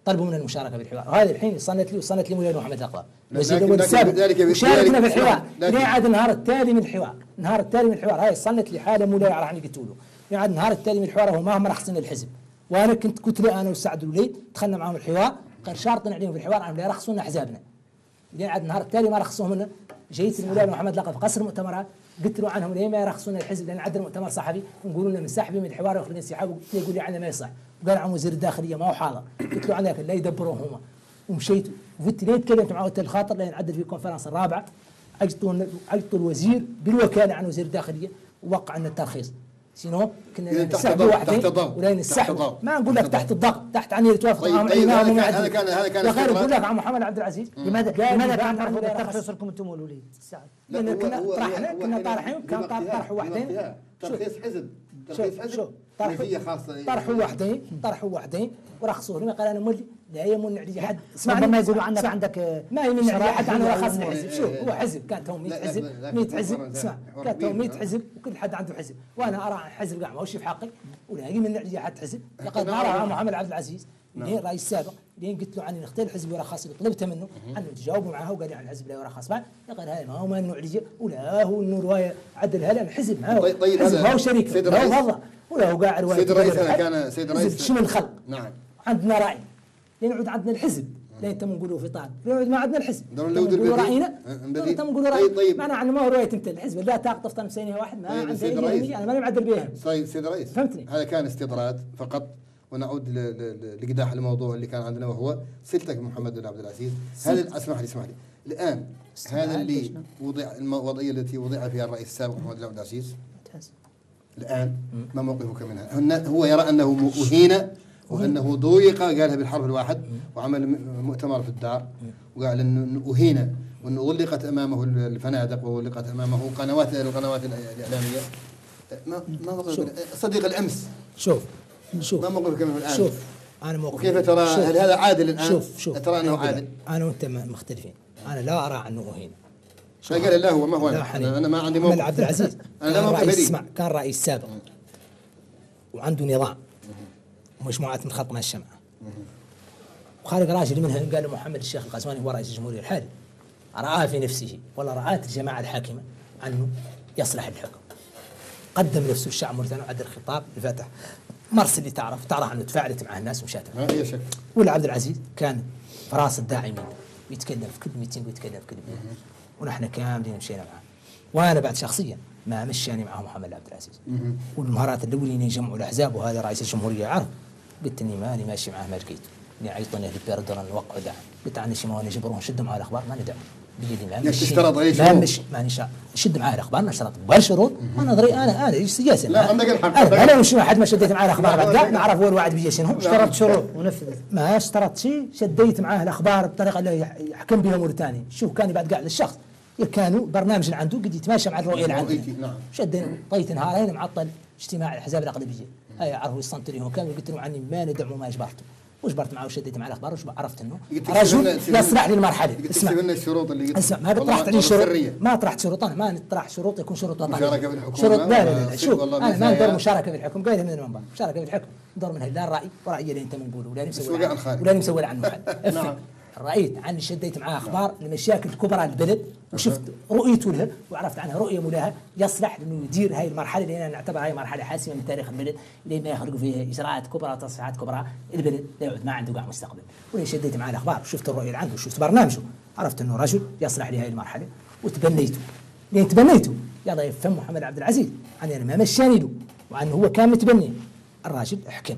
طلبوا من المشاركه في الحوار وهذه الحين صنت لي وصنت لي مولانا محمد الاقوى وزير الاول السابق شاركنا في الحوار لين عاد النهار التالي من الحوار النهار التالي من الحوار هاي صنت لي حاله مولاي راني قلت له يعني النهار التالي من الحوار هو ما هم رخصنا الحزب وانا كنت قلت له انا وسعد الوليد دخلنا معاهم الحوار قال شارطين عليهم في الحوار عم لا يرخصونا احزابنا لين عاد النهار التالي ما رخصوهم لنا جيت المولانا محمد لقى في قصر المؤتمرات قلت له عنهم ليه ما يرخصونا الحزب لان عاد المؤتمر صحفي ونقولوا لنا منسحبين من, من الحوار وخلينا انسحاب يقول لي عنا ما يصح وقال عن وزير الداخليه ما هو حاضر قلت له عنك لا يدبروه هما ومشيت وفت ليه تكلمت مع وتر الخاطر لين عدل في الكونفرنس الرابعه اجتوا اجتوا الوزير بالوكاله عن وزير الداخليه ووقع لنا الترخيص سينو كنا نسحبوا واحدين ولا نسحبوا ما نقول لك تحت الضغط تحت عني توافق معهم هذا كان هذا كان غير نقول لك عن محمد عبد العزيز لماذا لماذا كان رفض الترخيص لكم انتم والوليد السعد لان كنا طرحنا كنا طارحين كان طرحوا واحدين ترخيص حزب ترخيص حزب طرحوا خاصه طرحوا واحدين طرحوا واحدين ورخصوا لهم قال انا مولي لا يمن علي حد اسمعني ما يقولوا عنك عندك ما يمن علي حد عن رخصنا حزب شوف هو حزب كانت هم مية حزب مية حزب اسمع كانت هم مية حزب وكل حد عنده حزب وانا ارى حزب كاع ماهوش في حقي ولا يمن علي حد حزب لقد نرى محمد عبد العزيز لين رئيس سابق لين قلت له عني نختار الحزب ورخص طلبته منه انه تجاوبوا معاه وقال لي عن الحزب لا ورخص معاه قال هاي ما هو ما انه علي ولا هو انه روايه عدلها لان الحزب ما هو ما هو شريك ما هو ولا هو كاع روايه سيد الرئيس كان سيد الرئيس شنو الخلق نعم عندنا راي لين يعود عندنا الحزب لين تم نقولوا في طال لين ما عندنا الحزب نقولوا راينا تم نقولوا راينا معناها عندنا ما هو روايه تمثل الحزب لا طاقه تفطر مسينيها واحد ما عندنا انا ماني معدل بها سيد الرئيس فهمتني هذا كان استطراد فقط ونعود لقداح الموضوع اللي كان عندنا وهو سلتك محمد عبد العزيز. هل اسمح لي اسمح لي الان هذا اللي وضع الوضعيه التي وضع فيها الرئيس السابق محمد عبد العزيز الان ما موقفك منها؟ هو يرى انه اهين وانه ضيق قالها بالحرف الواحد وعمل مؤتمر في الدار وقال انه اهين وانه غلقت امامه الفنادق وغلقت امامه قنوات القنوات الاعلاميه. ما ما صديق الامس شوف شوف ما موقفك منه الان؟ شوف انا موقفي كيف ترى؟ هل هذا عادل الان؟ شوف شوف ترى انه عادل؟ انا وانت مختلفين انا لا ارى انه اهين. لا قال لا هو ما هو انا انا ما عندي موقف محمد عبد العزيز انا لا موقف لي كان رئيس سابق وعنده نظام مجموعة من خط مع الشمعة وخارج راجل منها قال محمد الشيخ الغزواني هو رئيس الجمهورية الحالي رآه في نفسه ولا رأت الجماعة الحاكمة أنه يصلح الحكم قدم نفسه الشعب مرتين عدل الخطاب الفتح مرسي اللي تعرف تعرف أنه تفاعلت مع الناس ومشاتها ما هي شك ولا عبد العزيز كان في راس الداعمين ويتكلم في كل ميتين ويتكلم في كل ميتين ونحن كاملين مشينا معاه وأنا بعد شخصيا ما مشاني معه محمد عبد العزيز والمهارات الأولين يجمعوا الأحزاب وهذا رئيس الجمهورية عارف قلت اني ماني ماشي معاه ما لقيته، اني عيطوني اهل البيردر نوقعوا دعم، قلت عني شي ما نجبروه نشدوا معاه الاخبار ماني دعم، بيدي ما مش تشترط عليه شروط؟ ما مش ماني شد معاه الاخبار ما شرط بالشروط، ما نظري انا انا سياسه لا عندك الحق انا مش واحد ما شديت معاه الاخبار بدا نعرف هو الواحد بيجي شنو اشترط شروط ونفذت ما اشترط شيء شديت معاه الاخبار بطريقه اللي يحكم بها موريتانيا، شوف كان بعد كاع للشخص كانوا برنامج عنده قد يتماشى مع الرؤيه اللي عنده نعم شدينا طيت نهارين معطل اجتماع الاحزاب الاقليميه هاي عرفوا السنتري هو كان قلت لهم عني ما ندعموا ما اجبرتوا وجبرت معه وشديت معاه الاخبار وعرفت انه رجل. لا اسمح لي المرحله، اسمع لنا الشروط اللي قلت. اسمع ما طرحت عليه شروط، ما طرحت شروط، انا ما نطرح شروط يكون شروط وطنيه. مشاركه في الحكم شروط، لا لا لا شوف انا ما ندور مشاركه في الحكم، قايلها من المنبر، مشاركه في الحكم ندور منها لا الراي ورايي اللي انت منقوله ولا مسوي ولا مسوي عنه حد. رايت عني شديت معاه اخبار المشاكل الكبرى البلد وشفت رؤيته لها وعرفت عنها رؤيه مولاها يصلح انه يدير هاي المرحله اللي انا نعتبرها هاي مرحله حاسمه من تاريخ البلد، اللي ما يخرجوا فيها اجراءات كبرى وتصحيحات كبرى، البلد ما عنده كاع مستقبل. وانا شديت معاه الاخبار وشفت الرؤيه اللي عنده وشفت برنامجه، عرفت انه رجل يصلح لهي المرحله وتبنيته. لين تبنيته يلا يفهم محمد عبد العزيز اني انا ما مشاني له وانه هو كان متبني. الراجل حكم،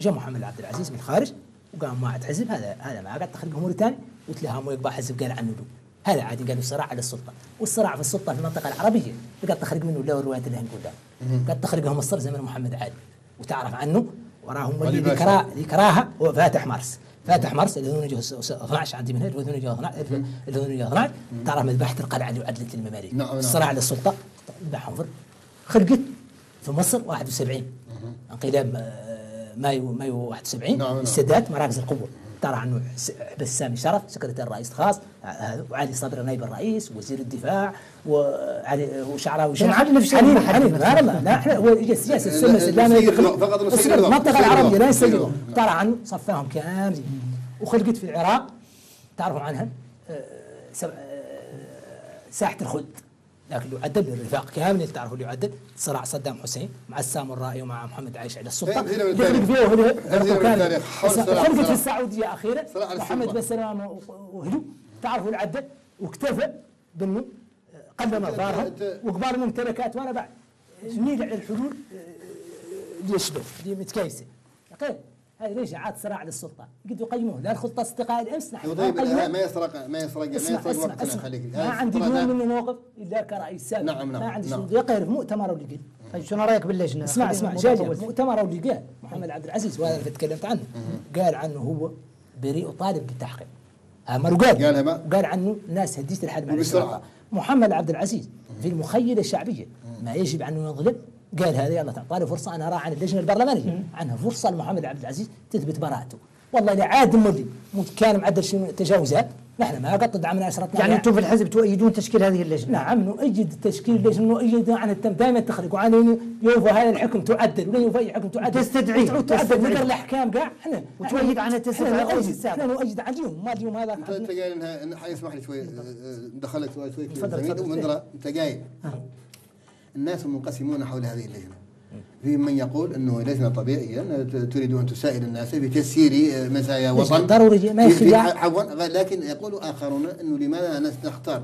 جاء محمد عبد العزيز من الخارج وقام ما عاد حزب، هذا هذا ما قد تخرج موريتاني وتلهموا يقبع حزب قال عنه له. هذا عادي قالوا صراع على السلطه، والصراع في السلطه في المنطقه العربيه قد تخرج منه لا الروايات اللي هنقولها، قد تخرجهم مصر زمن محمد عادل وتعرف عنه وراهم اللي كراها كراها هو فاتح مرس، فاتح مرس اللي هون اثنعش عندي منها اللي هون اثنعش تعرف مذبحه القلعه اللي عدلت المماليك، الصراع على السلطه بحفر خرجت في مصر واحد وسبعين انقلاب مايو مايو واحد وسبعين السادات مراكز القوه، ترى عنه حبس سامي شرف سكرتير رئيس خاص، وعلي صبري نائب الرئيس وزير الدفاع وعلي وشعراوي شرف عدل في حليم حليم لا لا لا احنا هو يس يس فقط المنطقه العربيه لا يسجلهم، ترى عنه صفاهم كاملين. وخلقت في العراق تعرفوا عنها ساحه الخلد، لكن اللي يعدل الرفاق كامل تعرفوا اللي يعدل صراع صدام حسين مع السامرائي ومع محمد عايشه على السلطه دخلت فيه وهنا خلفت في السعوديه اخيرا محمد بن سلام وهدو تعرفوا اللي عدل واكتفى بانه قدم اخبارهم وقبال الممتلكات وانا بعد نيل على الحلول اللي يشبه اللي متكايسه هذا ليش عاد صراع للسلطه؟ قد يقيموه لا الخطه استقاء الامس نحن ما ما يسرق ما يسرق ما يسرق وقتنا خليك ما عندي اليوم منه موقف الا كرئيس سابق. نعم نعم ما عندي يقير في مؤتمر واللي قال. طيب شنو رايك باللجنه؟ اسمع اسمع جاي مؤتمر واللي قال محمد عبد العزيز وهذا اللي تكلمت عنه قال عنه هو بريء وطالب بالتحقيق. اما قال قال عنه ناس هديت الحد مع السلطه. محمد عبد العزيز في المخيله الشعبيه ما يجب عنه ينظلم قال هذا يلا تعطاني فرصه انا راعي عن اللجنه البرلمانيه عنها فرصه لمحمد عبد العزيز تثبت براءته. والله لا عاد مولي كان معدل شنو تجاوزات نحن ما قد دعمنا اشرطنا يعني انتم في الحزب تؤيدون تشكيل هذه اللجنه؟ نعم نؤيد تشكيل اللجنه نؤيد عن التم دائما تخرجوا عن يوفى هذا الحكم تعدل ولا يوفى اي حكم تعدل تستدعي تعدل نقدر الاحكام كاع احنا وتؤيد عن التسع احنا نؤيد عليهم ما اليوم هذا انت قايل انها اسمح لي شوي دخلت شوي تفضل انت قايل الناس منقسمون حول هذه اللجنة. في من يقول انه لجنة طبيعية تريد ان تسائل الناس في تسيير مزايا وطن ضروري ما لكن يقول اخرون انه لماذا نختار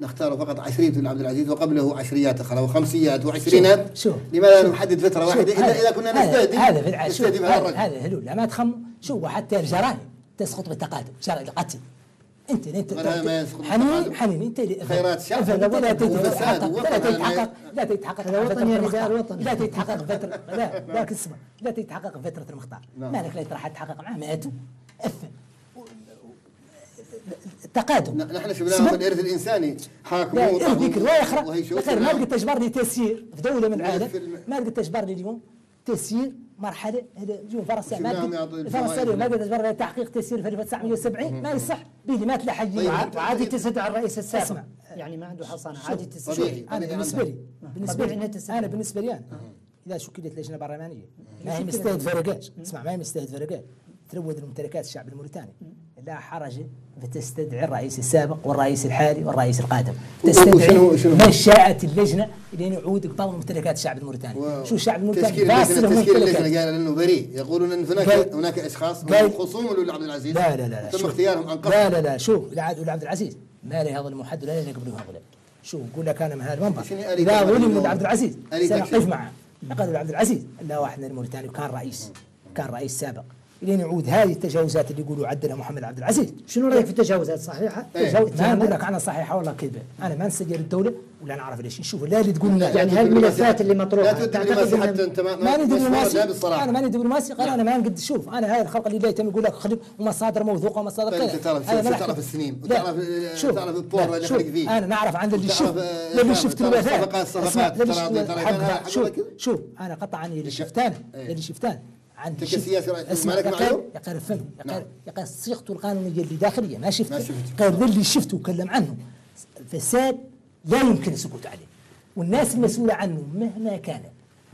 نختار فقط عشرية عبد العزيز وقبله عشريات اخرى وخمسيات وعشرينات شو. شو. لماذا شو. نحدد فترة واحدة اذا اذا كنا نستهدف هذا نستهدف هذا هلول لا ما تخموا شو وحتى الجرائم تسقط بالتقادم شرع القتل انت انت حنين حنين انت خيرات الشعب ولا تتحقق لا تتحقق لا تتحقق هذا وطن يا رجال وطن لا تتحقق فتره لا لا اسمع لا تتحقق فتره المختار مالك لا راح تتحقق معه ماتوا اثم التقادم نحن شفناها في الارث الانساني حاكموا وطبوا ولا يخرب غير ما لقيت تجبرني تسيير في دوله من العالم ما لقيت تجبرني اليوم تسيير مرحله هذا اليوم فرنسا فرنسا ما قدرت تجبر تحقيق تسيير في ألف وتسعمئة وسبعين ما يصح بيلي ما تلاحقين عادي تسدع الرئيس السابق يعني ما عنده حصانه عادي تسدع انا بالنسبه لي بالنسبه لي انا بالنسبه لي انا اذا شكلت لجنه برلمانيه ما هي مستهدفه فرقات اسمع ما هي مستهدفه فرقات تروج الممتلكات الشعب الموريتاني لا حرج فتستدعي الرئيس السابق والرئيس الحالي والرئيس القادم تستدعي ما شاءت اللجنه لين يعود قبل ممتلكات الشعب الموريتاني شو الشعب الموريتاني تشكيل اللجنه قال انه بريء يقولون ان هناك هناك اشخاص خصوم لولي عبد العزيز لا لا لا تم اختيارهم عن قبل لا لا لا شوف لولي عبد العزيز ما له هذا المحد ولا يقبلوه هؤلاء شو نقول لك انا من هذا المنبر اذا ولي عبد العزيز سنقف معه لقد عبد العزيز لا واحد من الموريتاني وكان رئيس كان رئيس سابق لين يعود هذه التجاوزات اللي يقولوا عدلها محمد عبد العزيز، شنو رايك في التجاوزات صحيحه؟ تجاوزات ما نقول لك انا صحيحه ولا كذبه، انا ما نسجل الدوله ولا نعرف ليش، نشوف لا اللي تقول لنا يعني هالملفات اللي مطروحه لا تعتقد حتى انت ما ندري بالصراحه انا ما ندري بالماسي قال انا ما نقد شوف انا هاي الخلق اللي يتم يقول لك خلي ومصادر موثوقه ومصادر كذا انت تعرف تعرف السنين وتعرف تعرف الطور اللي خلق فيه انا نعرف عن اللي شفت اللي شفت الوثائق الصفقات الصفقات شوف شوف انا قطعني اللي شفتان اللي شفتان عندي سياسي رئيس مالك معلوم؟ يقرر فن يقرر نعم. صيغته القانونيه اللي داخليه ما شفته قرر اللي شفته وكلم عنه. الفساد لا يمكن السكوت عليه، والناس المسؤوله عنه مهما كان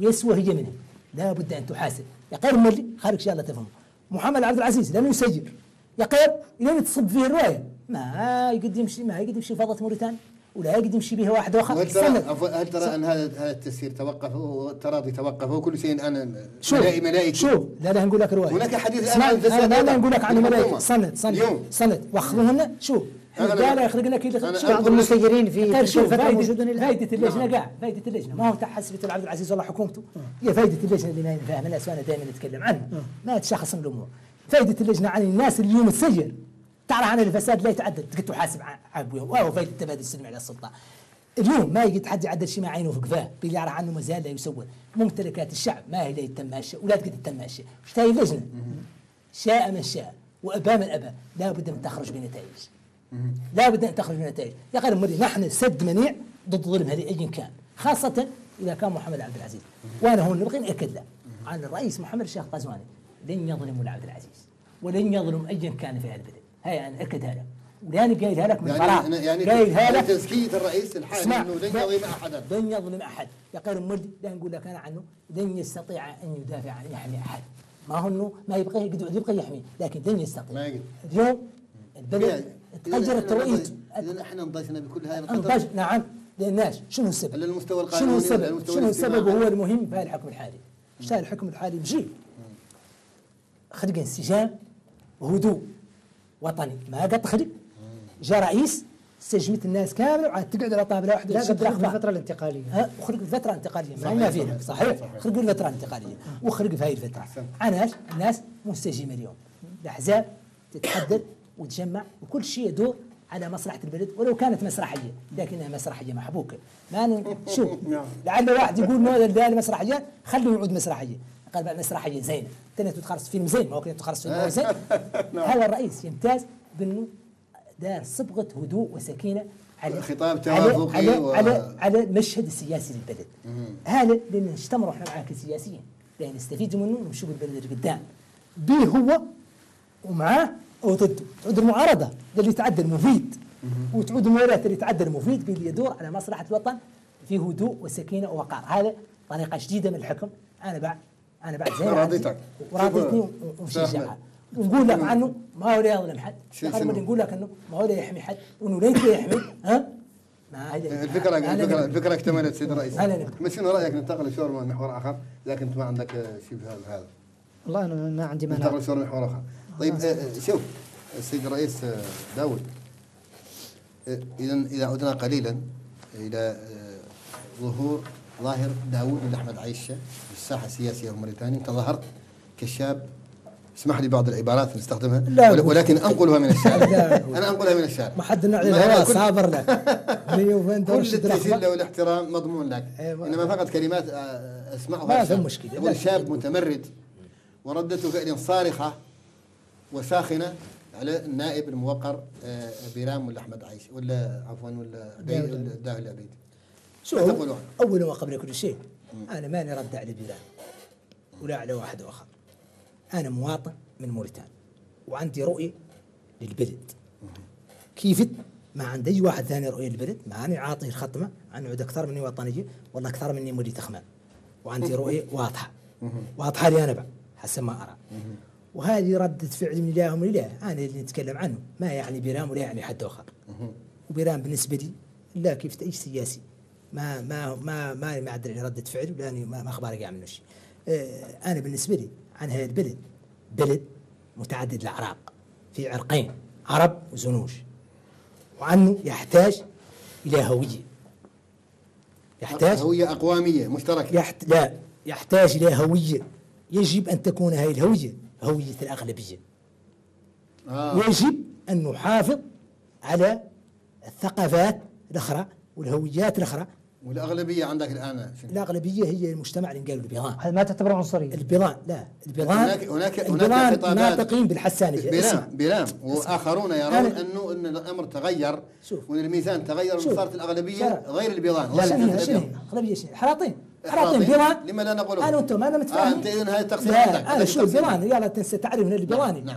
يسوى هي منه لا بد ان تحاسب. يقرر ملي خارج ان شاء الله تفهمه. محمد عبد العزيز لانه يسير يقرر لين تصب فيه الرايه ما يقدر يمشي ما يقدر يمشي فضه موريتانيا ولا يقدر يمشي بها واحد اخر. هل ترى, هل ترى ان هذا هذا التسيير توقف والتراضي توقف وكل شيء الان ملائكه ملائكه؟ شوف لا لا نقول لك روايه هناك حديث الان لا لا, لا نقول لك عن ملائكه سند سند سند واخذوهن شوف قال يخرج لنا كذا بعض المسيرين في الفتره موجودين فائده اللجنه كاع فائده اللجنه ما هو تاع حسبه عبد العزيز ولا حكومته هي فائده اللجنه اللي ما نفهمهاش وانا دائما نتكلم عنها ما تشخص الامور فائده اللجنه عن الناس اليوم تسجل تعرف عن الفساد لا يتعدد تقعد تحاسب عبوه واو فايده التبادل السلمي على السلطه. اليوم ما يقعد حد يعدل شيء ما عينه في قفاه باللي يعرف عنه مازال لا يسول ممتلكات الشعب ما هي لا يتماشى ولا تقعد تتماشى. وش هي اللجنه؟ شاء من شاء وابى من ابى لا بد ان تخرج بنتائج لا بد ان تخرج بنتائج. يا غير مري نحن سد منيع ضد الظلم هذه ايا كان خاصه اذا كان محمد عبد العزيز وانا هون نبغي ناكد له عن الرئيس محمد الشيخ الغزواني لن يظلم عبد العزيز ولن يظلم ايا كان في هذا البلد. هاي انا اكد هذا ولاني قايلها لك من فراغ يعني قايلها لك تزكية الرئيس الحالي انه لن يظلم احدا لن يظلم احد. يا قير مولدي لا نقول لك انا عنه لن يستطيع ان يدافع عن يحمي احد ما هو انه ما يبقى يقدر يبقى يحمي لكن لن يستطيع ما يقدر. اليوم البلد تقجرت توقيت اذا احنا انضجنا بكل هاي القضايا نعم لاناش شنو السبب؟ المستوى القانوني شنو السبب؟ شنو السبب وهو المهم في الحكم الحالي؟ شتا الحكم الحالي بجي خلق انسجام وهدوء وطني ما قد تخرج جا رئيس سجمت الناس كامله وعاد تقعد على طاوله واحده لا قد من الفتره الانتقاليه ها وخرج الفتره الانتقاليه ما فيها صحيح خرج الفتره الانتقاليه وخرج في هاي الفتره عناش الناس منسجمه اليوم الاحزاب تتحدث وتجمع وكل شيء يدور على مصلحه البلد ولو كانت مسرحيه لكنها مسرحيه محبوكه ما شوف لعل واحد يقول هذه مسرحيه خلوه يعود مسرحيه قال بقى مسرحيه زينه ثاني تتخرص فيلم زين ما هو كان تتخرص فيلم زين. هذا الرئيس يمتاز بانه دار صبغه هدوء وسكينه على خطاب توافقي على, و... على على المشهد السياسي للبلد. هذا لان نجتمعوا احنا معاه كسياسيين لان نستفيدوا منه ونمشوا بالبلد لقدام به هو ومعاه او ضده تعود المعارضه اللي تعدل مفيد وتعود الموارات اللي تعدل مفيد باللي يدور على مصلحه الوطن في هدوء وسكينه ووقار. هذا طريقه جديده من الحكم انا بعد أنا بعد زين راضيتك وراضيتني ومشجعها ونقول لك عنه ما هو لا يظلم حد نقول لك أنه ما هو لا يحمي حد وأنه ليس يحمي ها ما الفكرة الفكرة الفكرة اكتملت سيد الرئيس. بس شنو رأيك ننتقل لشور محور آخر لكن أنت ما عندك شيء في هذا؟ والله أنا ما عندي مانع ننتقل لشور محور آخر. طيب شوف السيد الرئيس داوود إذا إذا عدنا قليلا إلى ظهور ظاهر داوود ولد أحمد عيشه في الساحه السياسيه الموريتانيه تظاهرت كشاب اسمح لي بعض العبارات نستخدمها ولكن انقلها من الشارع انا انقلها من الشارع ما حد نعلن هذا صابر لك كل التسجيل والاحترام مضمون لك انما فقط كلمات اسمعها ما في مشكله. يقول شاب متمرد وردته فعل صارخه وساخنه على النائب الموقر بيرام ولد أحمد عيشه ولا عفوا ولا داوود العبيد. شوف أول وقبل كل شيء أنا ماني رد على بلاد ولا على واحد آخر. أنا مواطن من موريتانيا وعندي رؤية للبلد كيفت ما عند أي واحد ثاني رؤية للبلد ما أنا عاطيه الخطمة أنا عود أكثر مني وطنية والله أكثر مني مولي تخمام وعندي رؤية واضحة واضحة لي أنا بقى حسب ما أرى وهذه ردة فعل من الله ومن الله أنا اللي نتكلم عنه ما يعني بيرام ولا يعني حد آخر. وبيرام بالنسبة لي لا كيف أي سياسي ما ما ما ما ما ادري رده فعل ولاني ما اخباري قاع منه شيء. انا بالنسبه لي عن هذا البلد بلد متعدد الاعراق في عرقين عرب وزنوج وعنه يحتاج الى هويه يحتاج هويه اقواميه مشتركه يحت... لا يحتاج الى هويه يجب ان تكون هذه الهويه هويه الاغلبيه. آه. يجب ان نحافظ على الثقافات الاخرى والهويات الاخرى والاغلبيه عندك الان شنو؟ الاغلبيه هي المجتمع اللي نقالوا البيضان. هذا ما تعتبره عنصريه؟ البيضان لا البيضان هناك هناك هناك خطابات ناطقين بالحسانيه بيرام بيرام واخرون يرون انه ان الامر تغير وان الميزان تغير وصارت الاغلبيه غير البيضان. لا لا الاغلبيه شنو؟ حراطين احراطين بيوان لما لا نقوله انا وانتم انا متفاهم. آه انت اذا هاي التقسيم انا شو البيوان يلا تنسى تعرفنا البيواني. نعم.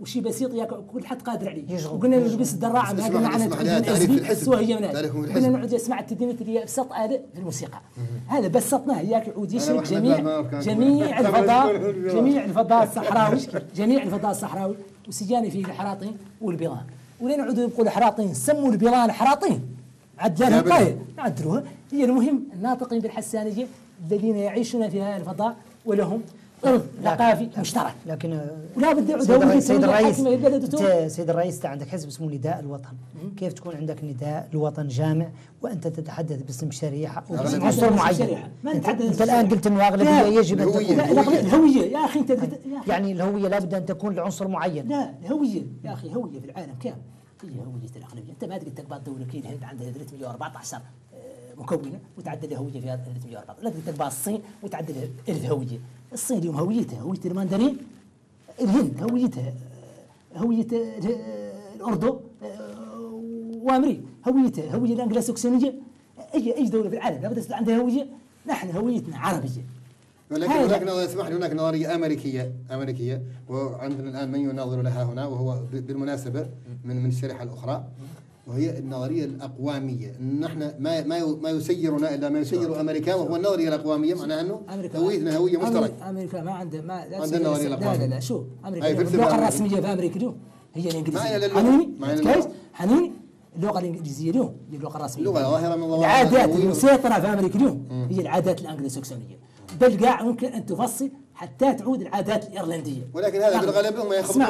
وشي بسيط كل حد قادر عليه وقلنا نلبس الدراعه ما قلنا عن الحزب سواء هي مناسبه قلنا نعود نسمع التديمتريه بسط اداء في الموسيقى هذا بس سطناه ياك عود يشرب جميع جميع الفضاء جميع الفضاء الصحراوي جميع الفضاء الصحراوي وسجاني فيه الحراطين والبيضان ولين نعودوا نقول حراطين سموا البيضان حراطين عدلها طيب نعدلوها هي المهم الناطقين بالحسانيه الذين يعيشون في هذا الفضاء ولهم ارض ثقافي مشترك لكن ولا بدي سيد الرئيس سيد الرئيس عندك حزب اسمه نداء الوطن كيف تكون عندك نداء الوطن جامع وانت تتحدث باسم شريحه وباسم عنصر معين انت الان قلت انه اغلبيه يجب ان تكون الهويه يا اخي انت يعني الهويه لابد ان تكون لعنصر معين لا الهويه يا اخي هويه في العالم كامل هي هوية الأغلبية، أنت ما تقدر تقبض دولة كي الهند عندها ثلاثمئة وأربعة عشر مكونة وتعدل هوية فيها ثلاثمئة وأربعة عشر، لا تقدر تقبض الصين وتعدل ألف هوية، الصين اليوم هويتها هوية الماندرين، الهند هويتها هوية الأردن وأمريكا، هويتها هوية الأنجلوساكسونية، أي أي دولة في العالم لابد تصير عندها هوية، نحن هويتنا عربية. ولكن هناك نظرية اسمح لي هناك نظرية أمريكية أمريكية وعندنا الآن من يناظر لها هنا وهو بالمناسبة من من الشريحة الأخرى وهي النظرية الأقوامية نحن ما ما يسيرنا إلا ما يسير أمريكا وهو النظرية الأقوامية معناها أنه هويتنا هوية مشتركة أمريكا ما عندها ما عندها النظرية الأقوامية لا لا لا شو أمريكا اللغة الرسمية في أمريكا اليوم هي الإنجليزية حنيني كويس حنيني اللغة الإنجليزية اليوم هي اللغة الرسمية لغة ظاهرة من ظواهر العادات المسيطرة في أمريكا اليوم هي العادات الأنجلوساكسونية بل قاع ممكن ان تفصل حتى تعود العادات الايرلنديه. ولكن هذا بالغالب هم ياخذون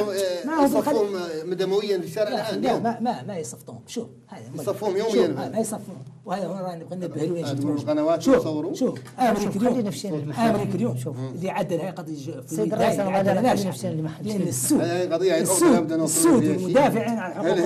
يصفون دمويا في الشارع الان اليوم. ما ما ما يصفطهم، شوف هذا يصفوهم يوميا ما يصفوهم وهذا هو راني نبغى نبهروا القنوات يصوروا شوف امريكا اليوم امريكا اليوم شوف اللي عدل هاي قضيه في السود هذه قضيه السود المدافعين عن حقوق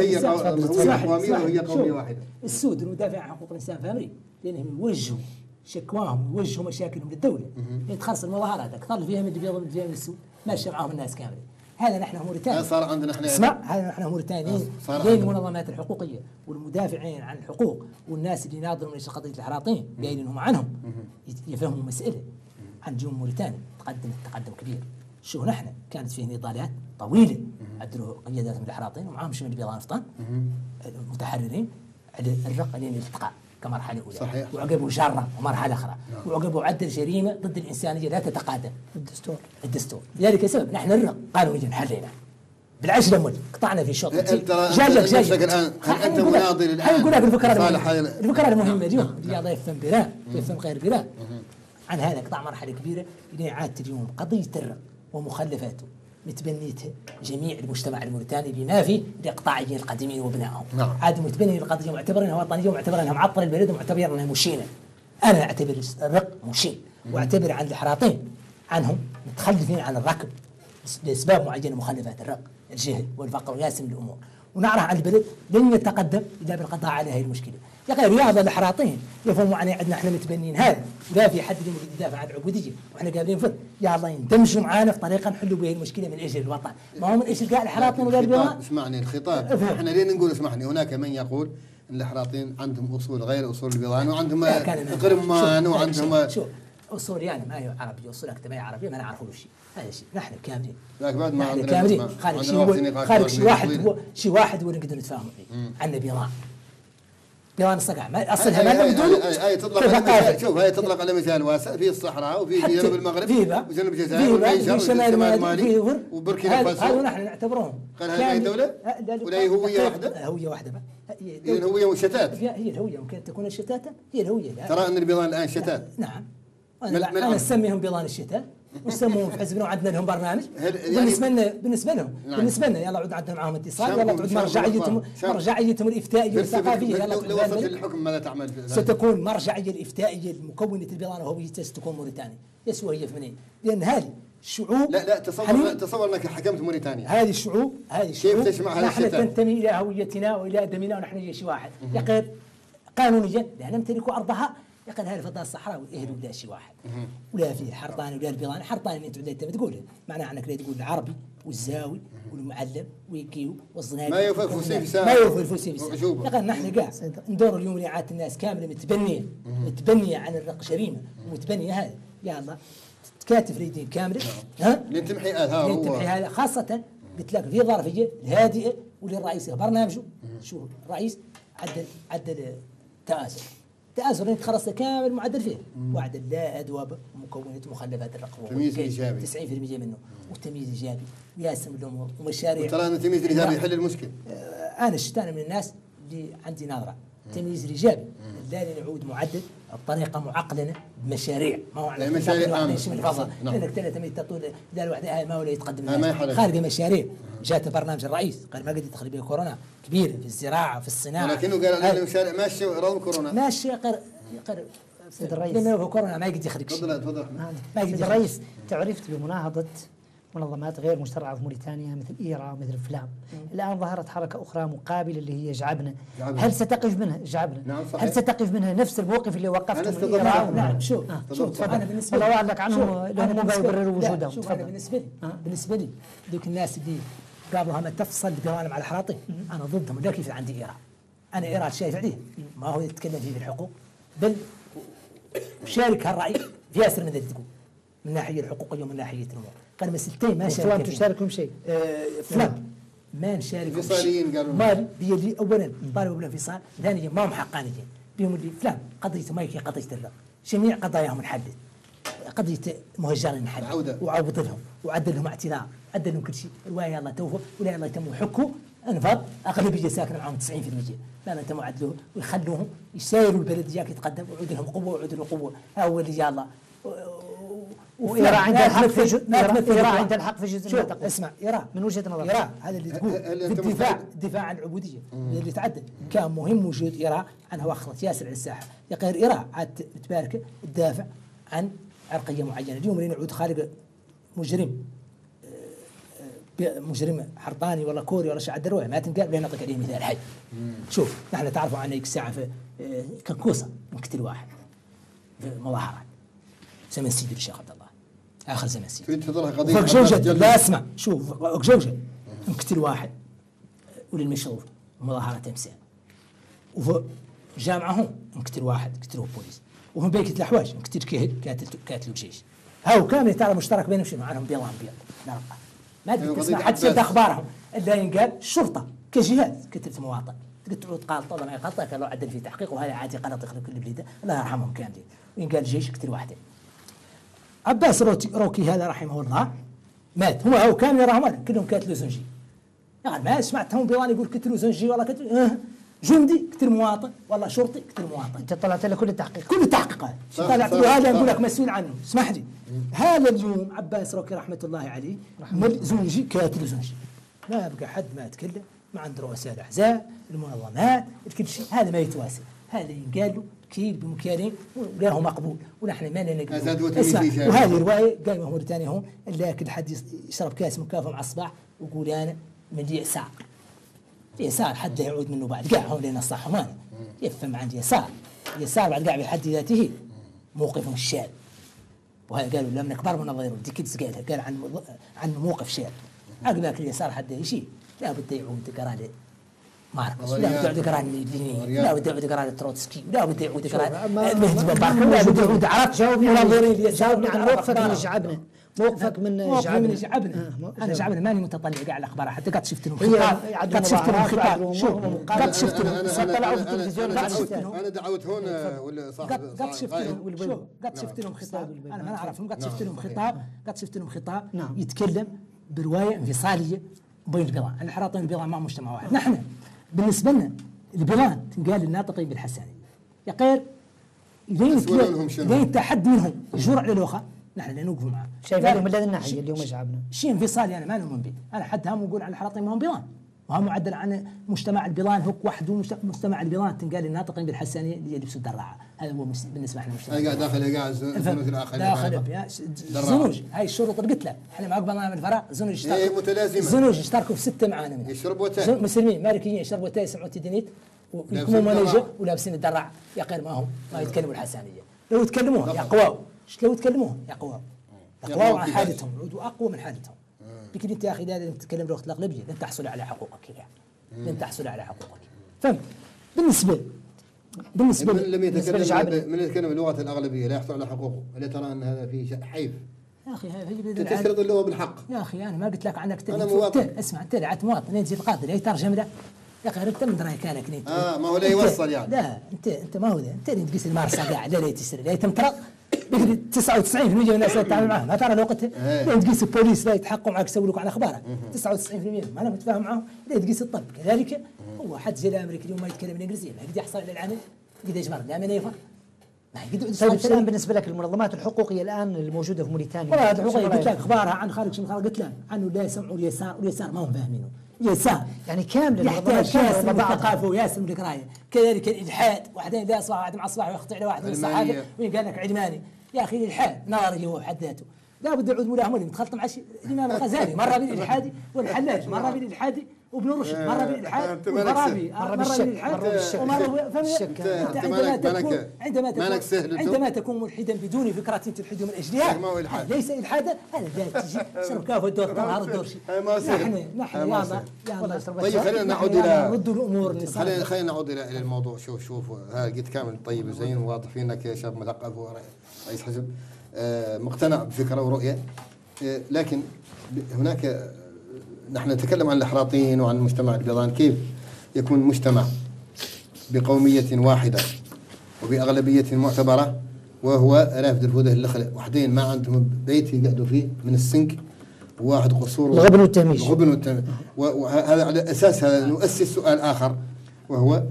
الانسان هي قوميه واحده السود المدافع عن حقوق الانسان في امريكا لانهم يوجهوا شكواهم ووجهوا مشاكلهم للدوله يعني تخلص المظاهرات اكثر فيها من الابيض ومن فيها من السود ماشي معاهم الناس كامله هذا نحن موريتانيا صار عندنا احنا اسمع هذا نحن موريتانيا لين المنظمات الحقوقيه والمدافعين عن الحقوق والناس اللي يناظروا من قضيه الحراطين قايلينهم عنهم يفهموا المساله عندهم موريتانيا تقدم تقدم كبير شو نحن كانت فيه نضالات طويله عدلوا قيادات من الحراطين ومعاهم شو من الابيضان فطان المتحررين الرق لين الالتقاء كمرحله اولى صحيح وعقبه جره ومرحله اخرى نعم. وعقبه عدل جريمه ضد الانسانيه لا تتقادم الدستور الدستور لذلك السبب نحن الرق قانونيا حلينا بالعيش الاموال قطعنا في شوط جاجك جاجك الان انت مناضل الان نقول لك الفكره الفكره المهمه اليوم اللي قاعد يفهم بلا يفهم غير بلا عن هذا قطع مرحله كبيره الى عادت اليوم قضيه الرق ومخلفاته متبنيتها جميع المجتمع الموريتاني بما فيه الاقطاعيين القديمين وابنائهم نعم عاد متبني القضيه ومعتبرينها وطنيه ومعتبرينها معطله البلد ومعتبرينها مشينه انا اعتبر الرق مشين واعتبر عن الحراطين عنهم متخلفين عن الركب لاسباب معينه مخلفات الرق الجهل والفقر وياسم الامور ونعرف عن البلد لن يتقدم الا بالقضاء على هذه المشكله يا اخي رياض الحراطين يفهموا عن عندنا احنا متبنين هذا لا في حد يريد يدافع عن العبوديه واحنا قابلين فل يا الله يندمجوا معانا في طريقه نحلوا بها المشكله من اجل الوطن ما هو من اجل كاع الحراطين ولا البيضاء اسمعني الخطاب احنا لين نقول اسمعني هناك من يقول ان الحراطين عندهم اصول غير اصول البيضاء وعندهم قرمان وعندهم شو اصول يعني ما هي عربيه اصول اجتماعيه عربيه ما نعرفوا شيء هذا شيء نحن كاملين نحن كاملين خارج شيء خارج شيء واحد شيء واحد ولا نقدر نتفاهموا فيه عندنا بيضاء بيوان الصقع ما اصلها ما نقدروا هاي تطلق على مثال شوف هاي تطلق على مثال واسع في الصحراء وفي جنوب المغرب وجنوب الجزائر والنيجر والشمال المالي وبوركينا فاسو هذا نحن نعتبرهم قال هاي دوله ولا هي هويه واحده هويه واحده بقى هي الهويه شتات هي الهويه ممكن تكون شتاتا هي الهويه ترى ان البيضان الان شتات نعم انا اسميهم بيضان الشتات وسموهم في حزبنا وعندنا لهم برنامج يعني بالنسبه لنا بالنسبه لهم نعم. بالنسبه لنا يلا عد عندنا معاهم اتصال يلا تعود مرجعيتهم مرجعيتهم الافتائيه والثقافيه يلا لو وصلت للحكم ماذا تعمل؟ ستكون مرجعيه الافتائيه لمكونه البطانه الهويه ستكون موريتانيا يسوى هي ثمانين لان هذه الشعوب لا لا تصور تصور انك حكمت موريتانيا هذه الشعوب هذه الشعوب كيف تجمعها نحن تنتمي الى هويتنا والى دمنا ونحن جيش واحد يقين قانونيا لا نمتلك ارضها لكن هذا الفضاء الصحراوي اهل ولا شيء واحد ولا فيه حرطاني ولا البيضاني حرطاني انت انت بتقوله معناها انك لا تقول العربي والزاوي والمعلم ويكيو والصناعي ما يوفق فسيف ساعه ما يوفق فسيف ساعه لكن نحن كاع ندور اليوم لعات الناس كامله متبنيه متبنيه عن الرق شريمه متبنيه هذا يا الله تكاتف ريدين كامله ها لين تمحي هذا لين تمحي هذا خاصه قلت لك في ظرفيه الهادئه واللي الرئيس برنامجه شو الرئيس عدل عدل تآسف تأثر اللي تخلصت كامل معدل فيه وعد لا أدواب مكونات ومخلفات الرقم تمييز إيجابي تسعين بالمئة منه وتمييز إيجابي وياسم الأمور ومشاريع ترى أن التمييز الإيجابي يحل المشكل آه أنا شتان من الناس اللي عندي نظرة تمييز إيجابي لا نعود معدل الطريقة معقلة بمشاريع ما هو على مشاريع آمنة يشمل الفضاء لأنك ثلاثة مية تطول لا الوحدة ما ولا يتقدم الناس خارج مشاريع جاءت برنامج الرئيس قال ما قد يدخل بها كورونا كبيره في الزراعه في الصناعه لكنه قال على المشاريع ماشي رغم كورونا ماشي قر قر سيد الرئيس لانه كورونا ما يقدر يخرج تفضل تفضل ما يقدر الرئيس تعرفت بمناهضه منظمات غير مشترعه في موريتانيا مثل ايرا ومثل فلام الان ظهرت حركه اخرى مقابله اللي هي جعبنا هل ستقف منها جعبنا نعم صحيح. هل ستقف منها نفس الموقف اللي وقفته من ايرا نعم شوف شوف انا بالنسبه لي الله يعلق عنهم لهم ما يبرروا وجودهم تفضل بالنسبه لي بالنسبه لي ذوك الناس اللي قالوا ما تفصل القوانم على الحراطي انا ضدهم لا كيف عندي ايراد انا ايراد شايف عليه ما هو يتكلم فيه في الحقوق بل وشارك هالراي في ياسر من اللي تقول من ناحيه الحقوقيه ومن ناحيه الامور قال مسألتين ما شاركوا فلان تشاركهم شيء آه فلان ما نشاركهم فيصاليين قالوا مال بيدي اولا طالبوا بالانفصال ثانيا ما هم حقانيين بهم اللي فلان قضيته ما هي قضيه الرق جميع قضاياهم نحدد قضيه مهجرين نحدد وعوض لهم وعدل لهم اعتذار عدل لهم كل شيء روايه الله توفوا ولا الله يتموا حكوا انفض اغلبيه ساكنه معهم تسعين بالمئة لا لا تموا عدلوهم ويخلوهم يسايروا البلد ياك يتقدم ويعود لهم قوه ويعود لهم قوه ها هو اللي يلا وإيران عندها الحق في جزء إيران عندها الحق في جزء ما تقول اسمع إيران من وجهة نظرك إيران هذا اللي تقول الدفاع الدفاع عن العبودية اللي تعدل كان مهم وجود إيران عنها وخرت ياسر على الساحة يقير إيران عاد متباركة تدافع عن عرقية معينة اليوم اللي نعود خارج مجرم مجرم حرطاني ولا كوري ولا شعب دروي ما تنقال بين نعطيك عليه مثال حي شوف نحن تعرفوا عن هيك ساعة في كنكوسة نقتل واحد في مظاهرة زمن سيدي الشيخ عبد الله اخر زمن سيدي تريد تضرها قضيه فوق جوجه لا اسمع شوف فوق جوجه نقتل واحد وللمشهور مظاهره تمساح وفوق جامعه هون نقتل واحد قتلوه بوليس وهم بيكت الحواج نقتل كاهل قاتلوا قاتلوا جيش هاو كامل ترى مشترك بينهم شنو عندهم بيض عن بيض لا رقه ما تقدر تسمع حتى شد اخبارهم الا ينقال الشرطه كجهاز قتلت مواطن تقدر تعود قالطه ولا ما غلطه كانوا عدل في تحقيق وهذا عادي غلط يخلق كل بليده الله يرحمهم كاملين وينقال جيش قتل واحدين عباس روكي هذا رحمه الله مات هو هو كامل راهم كلهم قاتلوا زنجي يعني ما سمعتهم بيوان يقول قتلوا زنجي ولا قتلوا جندي قتل مواطن ولا شرطي قتل مواطن انت طلعت له كل التحقيق كل التحقيق طلعت له هذا نقول لك مسؤول عنه اسمح لي هذا اليوم عباس روكي رحمه الله عليه زنجي قاتل زنجي ما بقى حد ما يتكلم ما عند رؤساء الاحزاب المنظمات الكل شيء هذا ما يتواسى هذا ينقال له كيل بمكانين ولا هو مقبول ونحن ما نقبل اسمع وهذه روايه قايمه موريتانيا هون لكن حد يشرب كاس مكافاه مع الصباح ويقول انا من اليسار اليسار حد لا يعود منه بعد كاع هون لان صحهم انا يفهم عن اليسار اليسار بعد كاع بحد ذاته موقفهم الشاب وهذا قالوا لما نكبر من الظهير دي كيبس قالها قال عن عن موقف شاب عقباك اليسار حد يشي لا بد يعود قرار ماركس لا بده يعود يقرا لينين لا بده يعود يقرا تروتسكي لا بده يعود يقرا المهدي باباكر لا بده يعود عرفت جاوبني جاوبني عن موقفك من شعبنا موقفك من شعبنا انا شعبنا ماني متطلع كاع الاخبار حتى قد شفت لهم قد شفت لهم خطاب شوف قد شفت لهم طلعوا في التلفزيون انا دعوت هون ولا صاحب قد شفت لهم قد شفت لهم خطاب انا ما نعرفهم قد شفت لهم خطاب قد شفت لهم خطاب يتكلم بروايه انفصاليه بين البيضاء الحراطين البيضاء ما مجتمع واحد نحن بالنسبه لنا البلاد تنقال الناطقين بالحساني يا قير لين التحدي منهم جرع للوخا نحن اللي نوقفوا معه. شايف اليوم من هذه الناحيه اليوم شعبنا شي انفصالي انا ما نؤمن به، انا حتى هم نقول على الحلاطين ما هم بيضان، وهم معدل عن مجتمع البيضان هوك وحده، مجتمع البيضان تنقال الناطقين بالحسانيه اللي يلبسوا الدراعه، هذا هو بالنسبه احنا مجتمع. انا قاعد داخل قاعد زنوج الاخر داخل زنوج، هاي الشرطه قلت لك احنا ما عقبالنا من الفرع زنوج اشتركوا. اي متلازمه زنوج اشتركوا في سته معانا يشربوا تاي مسلمين ماركيين يشربوا تاي يسمعوا تدينيت ويكونوا مناجر ولابسين الدراع يا غير ما هم ما يتكلموا الحسانيه، لو يتكلمون يقواو لو يتكلمون يقواو يقواو عن حالتهم واقوى من حالتهم. لكن انت يا اخي اذا تتكلم باللغه الاغلبيه لن تحصل على حقوقك يعني. لن تحصل على حقوقك. فهمت؟ بالنسبه بالنسبه لم يتكلم من يتكلم باللغه الاغلبيه لا يحصل على حقوقه، الا ترى ان هذا فيه حيف؟ يا اخي هذا تشترط اللغه بالحق. يا اخي انا ما قلت لك عنك انا مواطن. اسمع انت عاد مواطن انت قادر اي ترجم له يا اخي انت من رايك انا كنت اه ما هو لا يوصل يعني لا انت انت ما هو ده. انت اللي تقيس المارسه قاعد لا تسري لا تمطر تسعة وتسعين بالمئة من الناس اللي تتعامل معاهم ما ترى الوقت لا تقيس البوليس لا يتحققوا معك يسولوك على اخبارك تسعة وتسعين بالمئة ما انا متفاهم معاهم لا تقيس الطب كذلك هو حد جاي لامريكا اليوم ما يتكلم الانجليزيه ما يقدر يحصل على العمل يقدر يجبر العمل يفر ما يقدر. الان بالنسبه لك المنظمات الحقوقيه الان الموجوده في موريتانيا والله الحقوقيه قلت لك اخبارها عن خارج من خارج قلت لك عنه لا يسمعوا اليسار واليسار ما هم فاهمينه يسار يعني كامل يحتاج ياسر من الثقافه وياسر من القرايه كذلك الالحاد واحدين لا صباح واحد مع الصباح ويقطع على واحد من الصحافه ويقال لك علماني يا اخي الالحاد نار اللي هو بحد ذاته لابد نعود مولاهم اللي متخلط مع الامام الغزالي مره بالالحادي والحلاج مره بالالحادي وابن رشد مره بالالحاد والفارابي مره بالالحاد ومره بالشك. عندما تكون عندما تكون عندما تكون ملحدا بدون فكره تلحد من اجلها ليس الحادا هذا لا تجي شركاء الدور نهار الدور شيء نحن نحن يا الله. طيب خلينا نعود الى ردوا الامور خلينا خلينا نعود الى الموضوع. شوف شوف ها قلت كامل طيب وزين وواضح في انك يا شاب مثقف ورئيس حزب مقتنع بفكره ورؤيه، لكن هناك نحن نتكلم عن الاحراطيين وعن مجتمع البيضان كيف يكون مجتمع بقوميه واحده وباغلبيه معتبره وهو رافد الفوده اللخلة وحدين ما عندهم بيت يقعدوا فيه من السنك وواحد قصور الغبن والتهميش الغبن والتهميش وهذا على اساس هذا نؤسس سؤال اخر وهو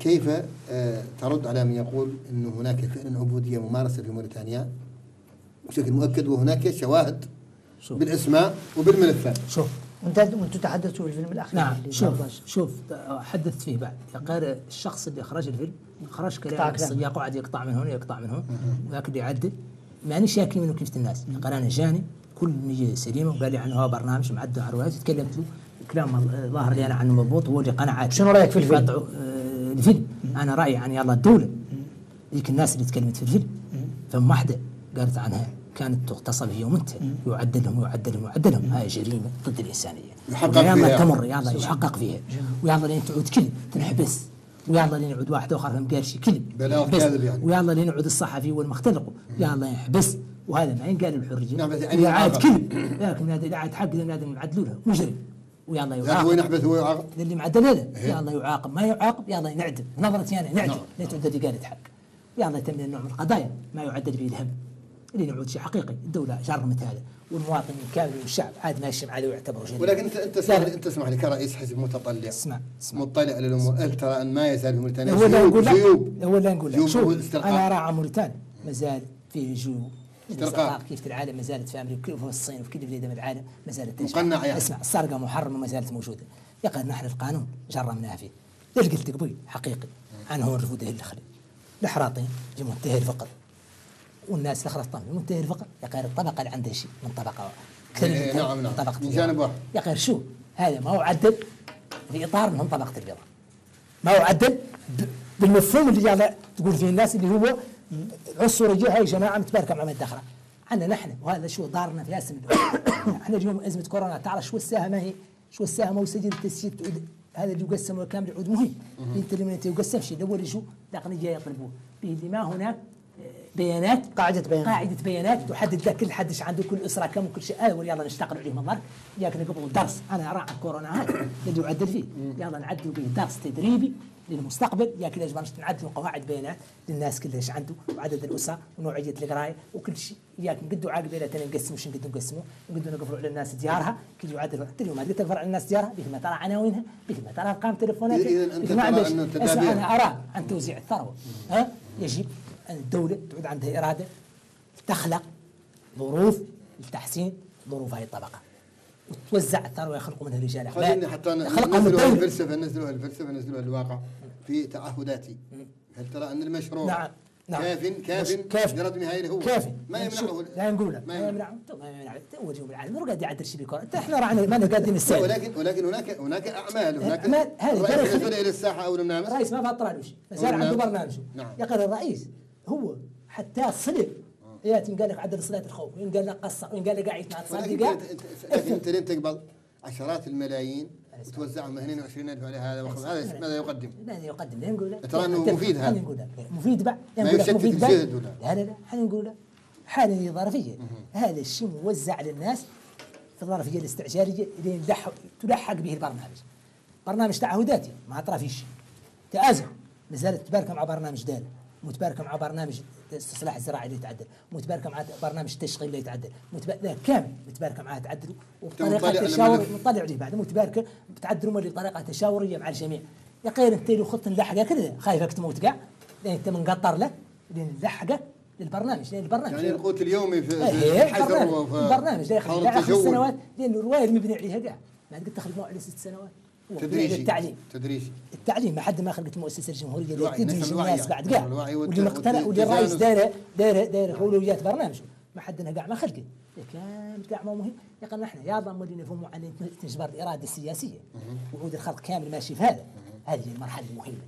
كيف ترد على من يقول انه هناك فعلا عبوديه ممارسه في موريتانيا بشكل مؤكد وهناك شواهد شوف. بالاسماء وبالملفات. شوف انتم تتحدثوا في الفيلم الاخير. نعم شوف شوف حدثت فيه بعد غير الشخص اللي اخرج الفيلم خرج كلام السياق وقعد يقطع من هون ويقطع من هون وياكد يعدل ماني شاكي منه كيف الناس قال انا جاني كل نيه سليمه وقال لي عنه برنامج معدل على روايات تكلمت له كلام ظاهر لي انا عنه مضبوط هو اللي قناعات. شنو رايك في الفيلم؟ الفيلم انا رايي عن يلا الدوله ذيك الناس اللي تكلمت في الفيلم فم واحده قالت عنها كانت تغتصب في يوم انت يعدلهم يعدلهم يعدلهم هاي جريمه ضد الانسانيه يحقق فيها تمر يلا يحقق فيها ويلا لين تعود كذب تنحبس ويلا لين يعود واحد اخر مقارشي كذب بلاغ كاذب يعني ويلا لين يعود الصحفي والمختلقه يلا ينحبس وهذا ما ينقال الحريه نعم يعني عاد كذب لكن هذا عاد حق لازم نعدلوا له مجرم ويلا يعاقب هو ينحبس هو يعاقب اللي معدل هذا يلا يعاقب ما يعاقب يلا نعدل نظرتي انا نعدل لا تعدل قالت حق يلا تم النوع من القضايا ما يعدل به الهم اللي نعود شيء حقيقي الدوله جرمت هذا والمواطن الكامل والشعب عاد ماشي عليه ويعتبر جديد. ولكن انت انت اسمح لي انت اسمح لي كرئيس حزب متطلع اسمع مطلع على الامور انت ترى ان ما يزال في موريتانيا جيوب هو لا نقول لك شوف انا راعى موريتانيا ما زال فيه جيوب استرقاق كيف العالم ما زالت في امريكا وفي الصين وفي كل بلاد من العالم ما زالت مقنع يعني اسمع السرقه محرمه ما زالت موجوده يا قال نحن القانون جرمناه فيه اللي قلت قبل حقيقي عن هون رفوده الاخرين الاحراطين في منتهى الفقر والناس اللي خلصتهم في منتهى الفقر يا غير الطبقه اللي عندها شيء من طبقه كثير إيه نعم نعم من جانب واحد يا غير شو هذا ما هو عدل في اطار من طبقه البيضاء ما هو عدل بالمفهوم اللي يعني تقول فيه الناس اللي هو عنصريه هاي جماعه متباركه مع مدخره عندنا نحن وهذا شو دارنا في اسم احنا اليوم ازمه كورونا تعرف شو الساهمه هي شو الساهمه وسجل التسجيل هذا اللي يقسم كامل يعود مهم انت اللي ما يقسمش الاول شو الاغنياء يطلبوه به اللي ما هناك بيانات قاعدة بيانات قاعدة بيانات تحدد لك كل حد عنده كل أسرة كم وكل شيء أول يلا نشتغل عليه من ضرب ياك نقبل الدرس أنا راعي كورونا هذا اللي يعدل فيه يلا نعدل به درس تدريبي للمستقبل ياك لازم نعدلوا قواعد بيانات للناس كلها ايش عنده وعدد الأسر ونوعية القراية وكل شيء ياك نقدوا عقب إلى ثاني نقسموا شو نقدوا نقسموا نقدوا نقفلوا على الناس ديارها كل يعدلوا حتى اليوم قلت لك على الناس ديارها بما ترى عناوينها بما ترى أرقام تليفوناتها إذا أنت ترى أنه أنا أرى عن توزيع الثروة ها يجب الدولة تعود عندها إرادة تخلق ظروف لتحسين ظروف هذه الطبقه. وتوزع الثروه يخلق منها رجال اعمال. خليني حتى ننزلوها الفلسفه ننزلوها الفلسفه ننزلوها الواقع في تعهداتي. هل ترى ان المشروع نعم نعم كاف كاف لردم هاي الهوة كاف ما يمنعه لا نقوله ما يمنعه ما يمنعه هو جو بالعالم هو قاعد يعدل شيء بكره احنا راعنا ما نقدم الساعه ولكن ولكن هناك هناك اعمال هناك اعمال هذه يدخل الى الساحه او المنامس الرئيس ما فطرالوش صار عنده برنامجه يقدر الرئيس هو حتى صلب ياتي قال لك عدد صلاه الخوف وين قال لك قصه وين قال لك قاعد مع الصديقه لكن انت لين تقبل عشرات الملايين وتوزعهم هنا وعشرين ألف على هذا وخذ هذا ماذا يقدم؟ ماذا يقدم؟ لا نقول ترى انه مفيد هذا مفيد بعد ما يشتت الجهد ولا لا لا لا حنا نقول حاله ظرفيه هذا الشيء موزع للناس في الظرفيه الاستعجاليه اللي تلحق به البرنامج. برنامج تعهداتي ما عطرا فيه شيء تآزر ما زالت تباركه مع برنامج دال متباركه مع برنامج الاستصلاح الزراعي اللي يتعدل، متباركه مع برنامج التشغيل اللي يتعدل، متباركه كامل متباركه معاه تعدل وبطريقه تشاور نطلع عليه بعد متباركه بتعدلوا مالي بطريقه تشاوريه مع الجميع. يا قير انت لو خط نلحقك كذا خايفك تموت كاع لان انت منقطر له لان نلحقك للبرنامج لان البرنامج يعني القوت اليومي في الحجر وفي البرنامج لا يخلي على خمس سنوات لان الروايه مبني عليها كاع ما تقدر تخلي على ست سنوات. تدريجي التعليم تدريجي التعليم ما حد ما خلقت المؤسسه الجمهوريه اللي تدرج الناس بعد كاع واللي مقتنع واللي الرئيس داير داير داير اولويات برنامجه ما حدنا كاع ما خلقت كامل كاع ما مهم يقال نحن يا الله مولينا نفهموا عن تنجبر الاراده السياسيه وعود الخلق كامل ماشي في هذا هذه المرحله المهمه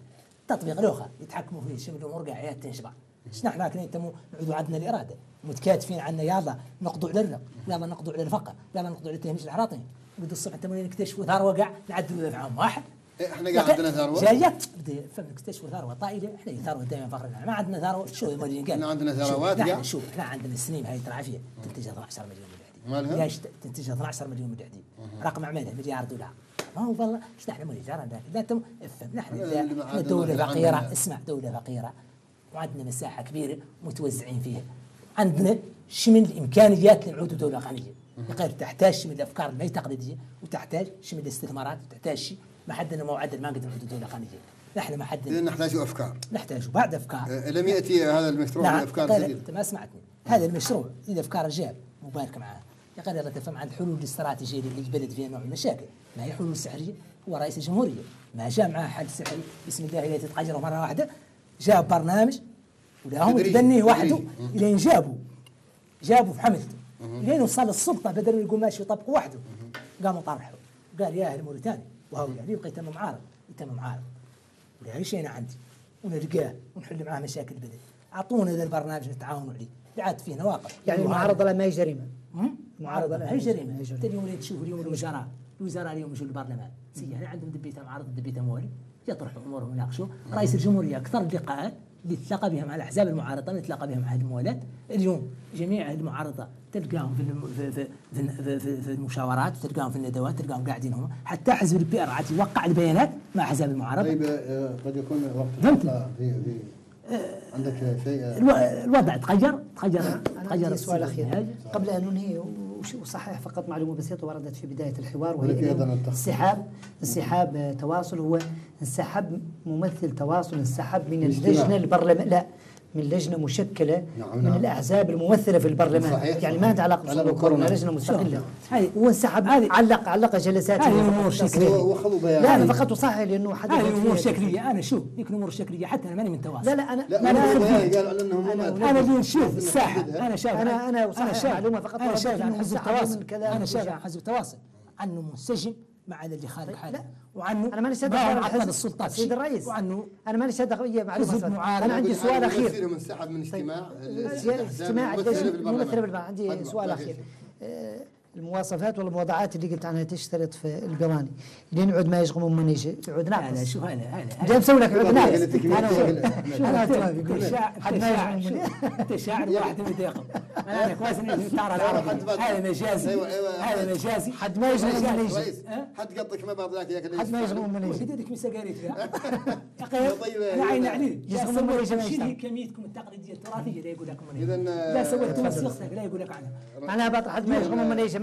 تطبيق لغه يتحكموا فيه شمل الامور كاع عياد تنجبر شنو احنا كنا نتموا نعودوا عندنا الاراده متكاتفين عندنا يلا نقضوا على الرق يلا نقضوا على الفقر يلا نقضوا على التهميش الحراطي بدو الصبح تمرين نكتشفوا ثروه كاع نعدلوا في عام واحد احنا كاع عندنا ثروه جايه بدي نكتشفوا ثروه طائله احنا ثروه دائما فخرنا ما عندنا ثروه شو مالين كاع احنا عندنا ثروات كاع شوف احنا عندنا السنين هاي العافيه تنتج اثنا عشر مليون ملعدي مالها تنتج اثنا عشر مليون ملعدي رقم اعماله مليار دولار ما هو والله شنو احنا مالين رانا لا تم احنا دوله فقيره اسمع دوله فقيره وعندنا مساحه كبيره متوزعين فيها عندنا شمل الامكانيات اللي نعودوا دوله غنيه غير تحتاج شمل الافكار الماهي تقليديه وتحتاج شمل الاستثمارات وتحتاج شيء ما حدنا موعد ما نقدر نعودوا دوله غنيه نحن ما حدنا نحتاجوا افكار نحتاجوا بعد افكار أه لم ياتي هذا المشروع بافكار جديده انت ما سمعتني هذا المشروع اذا افكار جاب مبارك معاه يا قال يلا تفهم عن الحلول الاستراتيجيه اللي البلد فيها نوع من المشاكل ما هي حلول سحريه هو رئيس الجمهوريه ما جاء معاه حل سحري بسم الله لا تتقجروا مره واحده جاب برنامج ولا هم تبنيه وحده لين جابوا جابوا في حملته لين وصل السلطه بدل ما يقول ماشي يطبق وحده قاموا طرحوا قال يا اهل موريتانيا وهاولي يعني بقى يتمم عارض يتمم عارض ولا شيء انا عندي ونلقاه ونحل معاه مشاكل البلد اعطونا هذا البرنامج نتعاونوا عليه بعد فيه نواقص يعني المعارضه لا ما هي جريمه المعارضه لا ما هي جريمه انت اليوم تشوف اليوم الوزراء الوزراء اليوم يجوا البرلمان سيان عندهم دبيته معارض دبيته موالي يطرحوا امورهم يناقشوا رئيس الجمهوريه اكثر اللقاءات اللي تلاقى بها مع الاحزاب المعارضه اللي تلاقى بها مع الموالات اليوم جميع المعارضه تلقاهم في في في, في, في المشاورات تلقاهم في الندوات تلقاهم قاعدين هم حتى حزب البي ار عاد يوقع البيانات مع احزاب المعارضه طيب قد يكون وقت في في عندك شيء الوضع تغير تغير تغير السؤال الاخير قبل ان ننهي وصحح فقط معلومه بسيطه وردت في بدايه الحوار وهي انسحاب انسحاب تواصل هو انسحاب ممثل تواصل انسحاب من اللجنه البرلمان لا من لجنه مشكله نعم من نعم. الاحزاب الممثله في البرلمان صحيح. يعني ما عندها علاقه بالكورونا لجنه مستقله هو انسحب علق علق جلساته امور شكليه لا انا فقط اصحح لانه حد امور شكليه انا شوف ذيك الامور الشكليه حتى انا ماني من تواصل لا لا انا لا انا قال انهم انا اللي نشوف الساحه انا شايف انا انا وصحح معلومه فقط انا شايف عن حزب التواصل انا شايف عن حزب التواصل انه منسجم مع اللي خارج حاله وعنه انا ماني صادق على السلطات سيد الرئيس وعنه انا ماني صادق هي معلومه انا عندي سؤال اخير يصير منسحب من اجتماع اجتماع الممثله عندي سؤال اخير المواصفات والموضوعات اللي قلت عنها تشترط في القواني لين يعود ما يشغلون من يجي يعود ناقص لا شوف انا انا جاي مسوي لك عود ناقص انا تشاعر تشاعر واحد متيقن انا لك واسن التعارض هذا مجازي هذا مجازي حد ما يشغل من يجي حد قطك ما بعض ذاك حد ما يشغلون من يجي هذيك مسكاريت يا عين عليه يشغلون من يجي شيل كميتكم التقليديه التراثيه لا يقول لك من يجي لا سويت توثيقتك لا يقول لك عنها معناها بطل حد ما يشغلون من يجي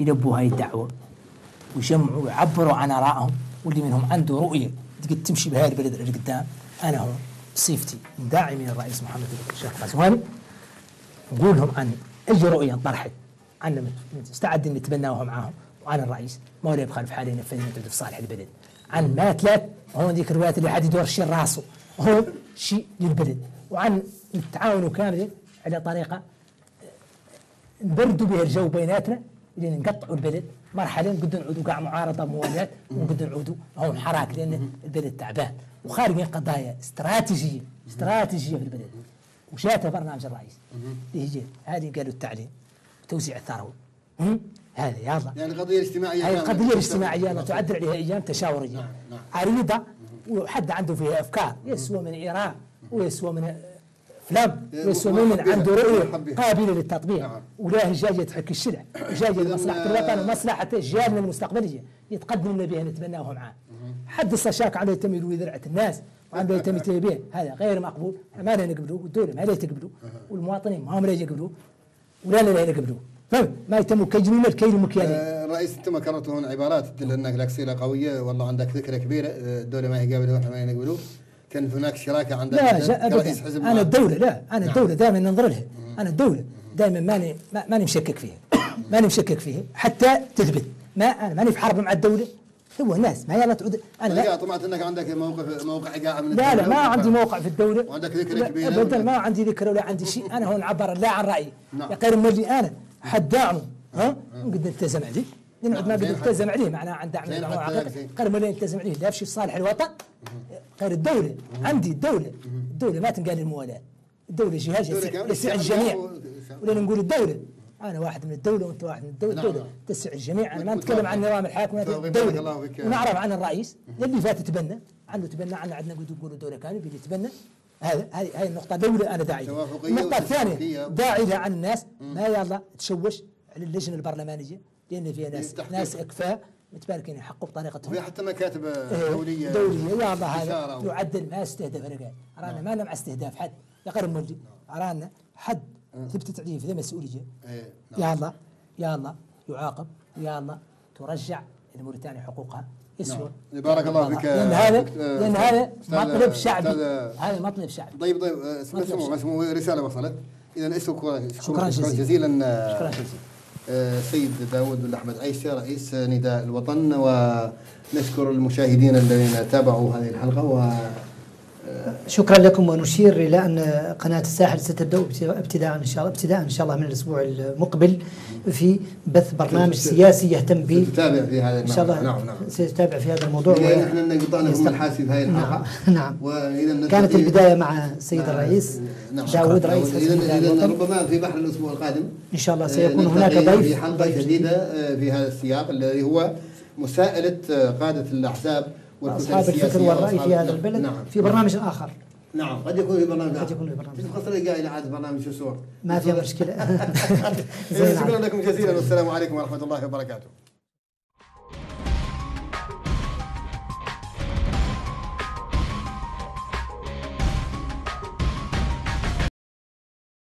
يلبوا هاي الدعوة ويجمعوا ويعبروا عن آرائهم، واللي منهم عنده رؤية تقد تمشي بهاي البلد لقدام. أنا هون بصفتي داعي من الرئيس محمد الشيخ الغزواني نقول لهم عن أي رؤية انطرحت عنا مستعد نتبناها معاهم وعن الرئيس ما ولا يبخل في حاله ينفذها وتعود في صالح البلد. عن ماتلات هون ذيك الروايات اللي حد يدور شيء راسه هون شيء للبلد، وعن نتعاونوا كاملة على طريقة نبردوا بها الجو بيناتنا لين نقطعوا البلد مرحلة، نقدر نعودوا كاع معارضة موالاة ونقدر نعودوا هون حراك لأن البلد تعبان وخارجين قضايا استراتيجية استراتيجية في البلد. وشاتها برنامج الرئيس اللي هي هذه قالوا التعليم توزيع الثروة هذا يلا يعني قضية اجتماعية، هي قضية اجتماعية لا تعدل عليها أيام تشاورية نعم. نعم. عريضة وحد عنده فيها أفكار يسوى من إيران ويسوى من فلم ويسوى من عنده رؤية قابلة للتطبيق نعم. ولا جاية تحك الشرع جاية لمصلحة الوطن ومصلحة أجيالنا المستقبلية يتقدم لنا بها نتبناها معاه. حد الشاك عنده يتم يلوي ذرعة الناس وعنده يتم يتبيه، هذا غير مقبول، ما لا نقبلوه والدولة ما لا تقبلوه والمواطنين ما هم لا يقبلوه ولا لا يقبلوه فهم ما يتم كجميل الكيل المكيالي. آه رئيس انت ما كررت هون عبارات تدل انك لك صله قويه والله عندك ذكرى كبيره، الدوله ما هي قابله واحنا ما نقبلوه، كان هناك شراكه عندك لا رئيس حزب انا معك. الدوله لا انا نعم. الدوله دائما ننظر لها، انا الدوله دائما ماني ماني مشكك فيها ماني مشكك فيها حتى تثبت، ما انا ماني في حرب مع الدوله هو الناس ما هي لا تعود. انا طمعت انك عندك موقف موقع ايقاع من لا لا ما عندي موقع في الدوله وعندك ذكرى كبيره ابدا، ما عندي ذكرى ولا عندي شيء، انا هون عبر لا عن رايي غير ملي انا حد داعمه ها نقدر نلتزم عليه لأنه ما نقدر نلتزم عليه معناها عن دعم له عقيده غير ما نلتزم عليه لا في شيء صالح الوطن غير الدوله. عندي الدوله الدوله ما تنقال الموالاه، الدوله جهه تسع الجميع ولا نقول الدوله انا واحد من الدوله وانت واحد من الدوله، الدوله تسع الجميع. انا ما نتكلم عن النظام الحاكم الدوله ونعرف عن الرئيس اللي فات تبنى عنده تبنى عنا عندنا نقولوا دوله كامله اللي تبنى هذا هاي هاي النقطة دولة أنا داعي لها. النقطة الثانية داعي لها عن الناس ما يلا تشوش على اللجنة البرلمانية لأن فيها ناس ناس أكفاء متباركين يحققوا بطريقتهم. في حتى مكاتب دولية دولية يلا هذا يعدل ما استهدف رجال، رانا ما لنا مع استهداف حد يا غير مولي، رانا حد ثبتت عليه في ذا مسؤولية يلا يلا يعاقب يلا ترجع لموريتانيا حقوقها. نعم. بارك الله فيك. لأن هذا لأن هذا مطلب شعبي، هذا مطلب شعبي. طيب طيب اسمه اسمه رسالة وصلت. إذا شكرا شكرا جزيلا شكرا جزيلا سيد داوود ولد أحمد عيشه رئيس نداء الوطن، ونشكر المشاهدين الذين تابعوا هذه الحلقة و شكرا لكم. ونشير إلى أن قناة الساحل ستبدأ ابتداء إن شاء الله ابتداء إن شاء الله من الأسبوع المقبل في بث برنامج سياسي يهتم به ستتابع في هذا إن شاء الله نعم نعم سيتابع في هذا الموضوع نحن قطعنا هم الحاسب هذه الحلقة نعم. كانت البداية مع السيد الرئيس نعم. داوود رئيس حزب الله. ربما في بحر الأسبوع القادم إن شاء الله سيكون هناك ضيف في حلقة جديدة في هذا السياق الذي هو مساءلة قادة الأحزاب أصحاب الفكر والرأي في هذا البلد نعم. في برنامج آخر نعم قد يكون في برنامج آخر قد يكون في برنامج آخر قاعد عاد برنامج شسور ما في مشكلة. شكرا لكم جزيلا والسلام عليكم ورحمة الله وبركاته.